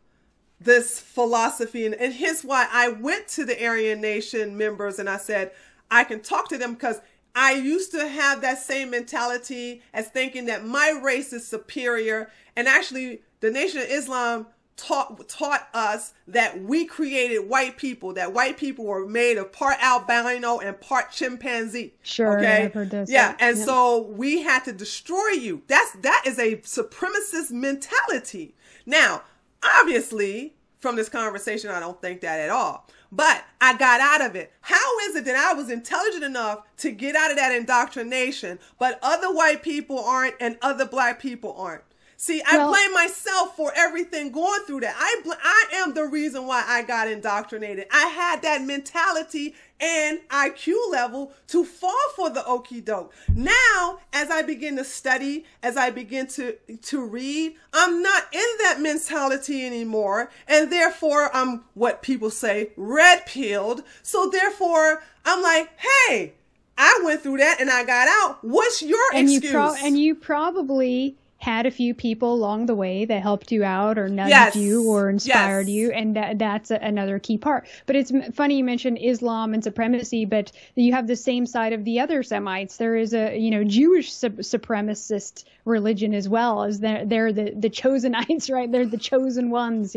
this philosophy. And here's why I went to the Aryan Nation members and I said, I can talk to them, because I used to have that same mentality as thinking that my race is superior. And actually, the Nation of Islam taught us that we created white people, that white people were made of part albino and part chimpanzee. Sure. Okay. I've heard this. Yeah. And so we had to destroy you. That is a supremacist mentality. Now, obviously, from this conversation, I don't think that at all. But I got out of it. How is it that I was intelligent enough to get out of that indoctrination, but other white people aren't and other black people aren't? See, I blame myself for everything going through that. I am the reason why I got indoctrinated. I had that mentality and IQ level to fall for the okie doke. Now, as I begin to study, as I begin to read, I'm not in that mentality anymore. And therefore, I'm what people say, red pilled. So therefore, I'm like, hey, I went through that and I got out. What's your excuse? And you probably had a few people along the way that helped you out or nudged you or inspired you. And that's another key part. But it's funny you mentioned Islam and supremacy, but you have the same side of the other Semites. There is a, Jewish supremacist religion as well, as they're the chosenites, right? They're the chosen ones,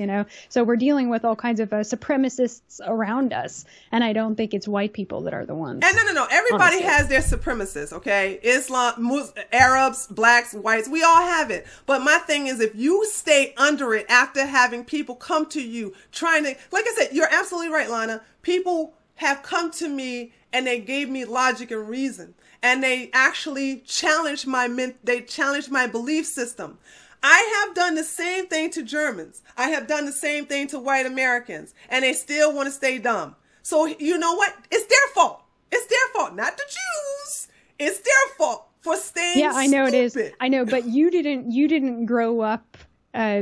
So we're dealing with all kinds of supremacists around us. And I don't think it's white people that are the ones. And no. Everybody has their supremacists, okay? Islam, Muslims, Arabs, blacks, whites, we all have it. But my thing is, if you stay under it after having people come to you trying to, like I said, you're absolutely right, Lana. People have come to me and they gave me logic and reason, and they actually challenged my belief system. I have done the same thing to Germans. I have done the same thing to white Americans, and they still want to stay dumb. So you know what? It's their fault. It's their fault, not the Jews. It's their fault for staying stupid. Yeah, I know it is. I know, but you didn't grow up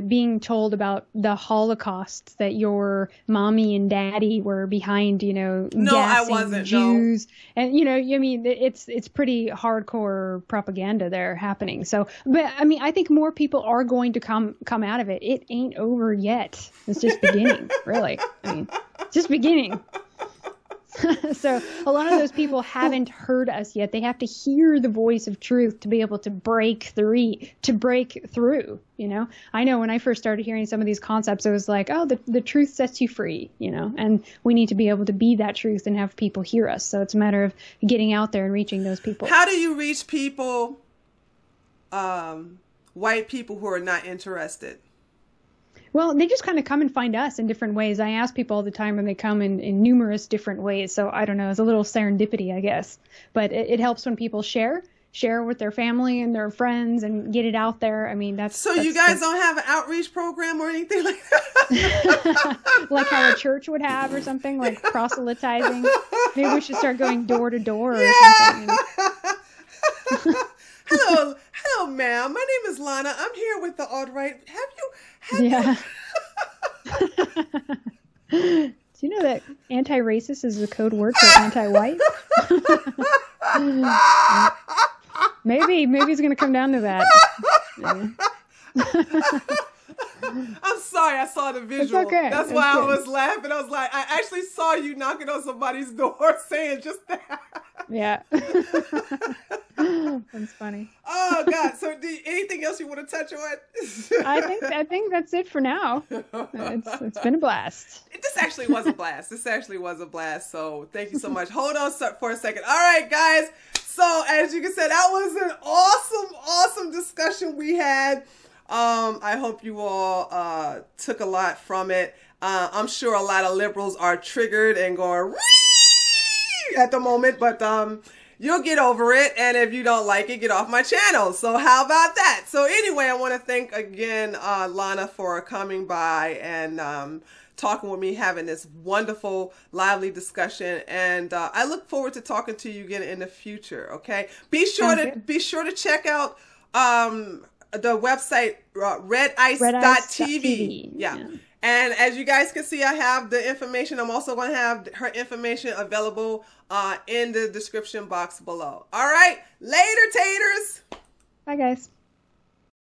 being told about the Holocaust, that your mommy and daddy were behind, gassing Jews. No. And, I mean, it's pretty hardcore propaganda there happening. So, but I mean, I think more people are going to come out of it. It ain't over yet. It's just beginning, really. I mean, just beginning. So a lot of those people haven't heard us yet. They have to hear the voice of truth to be able to break through, I know when I first started hearing some of these concepts, it was like, oh, the truth sets you free, and we need to be able to be that truth and have people hear us. So it's a matter of getting out there and reaching those people. How do you reach people white people who are not interested? Well, they just kind of come and find us in different ways. I ask people all the time, and they come in numerous different ways. So I don't know, it's a little serendipity, I guess. But it helps when people share with their family and their friends and get it out there. I mean, that's... So you guys don't have an outreach program or anything like that? Like how a church would have or something, like proselytizing. Maybe we should start going door to door or something. Hello, ma'am. My name is Lana. I'm here with the alt-right. Do you know that anti-racist is the code word for anti-white? Maybe it's going to come down to that. I'm sorry, I saw the visual. It's okay. That's why I was laughing. I was like, I actually saw you knocking on somebody's door saying just that. Yeah. That's funny. Oh God! So, anything else you want to touch on? I think that's it for now. It's been a blast. This actually was a blast. So, thank you so much. Hold on for a second. All right, guys. So, as you can see, that was an awesome discussion we had. I hope you all took a lot from it. I'm sure a lot of liberals are triggered and going wee! At the moment, but you'll get over it, and if you don't like it, get off my channel. So how about that? So anyway, I want to thank again Lana for coming by and talking with me, having this wonderful, lively discussion, and I look forward to talking to you again in the future. Okay, be sure to check out the website redice.tv. Yeah. And as you guys can see, I have the information. I'm also going to have her information available in the description box below. All right. Later, taters. Bye, guys.